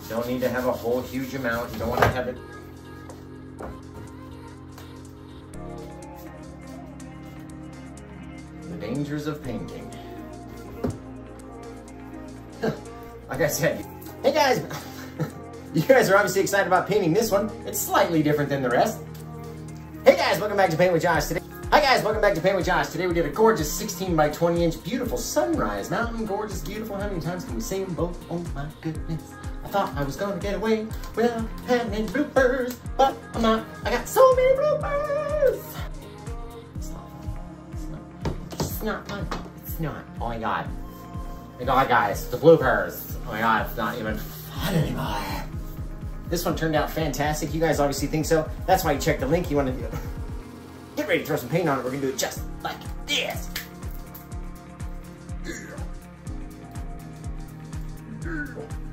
Don't need to have a whole huge amount. You don't want to have it. The dangers of painting. Like I said, hey guys, you guys are obviously excited about painting this one. It's slightly different than the rest. Hey guys, welcome back to Paint with Josh. Today. Hi guys, welcome back to Paint with Josh. Today we did a gorgeous sixteen by twenty inch beautiful sunrise mountain. Gorgeous, beautiful. How many times can we say them both? Oh my goodness. I thought I was gonna get away without having bloopers, but I'm not. I got so many bloopers. It's not fun. It's not. It's not fun. It's not. Oh my God. Oh my God, guys. The bloopers. Oh my God, it's not even fun anymore. This one turned out fantastic. You guys obviously think so. That's why you check the link. You want to do it. Get ready to throw some paint on it. We're gonna do it just like this. Yeah. Yeah.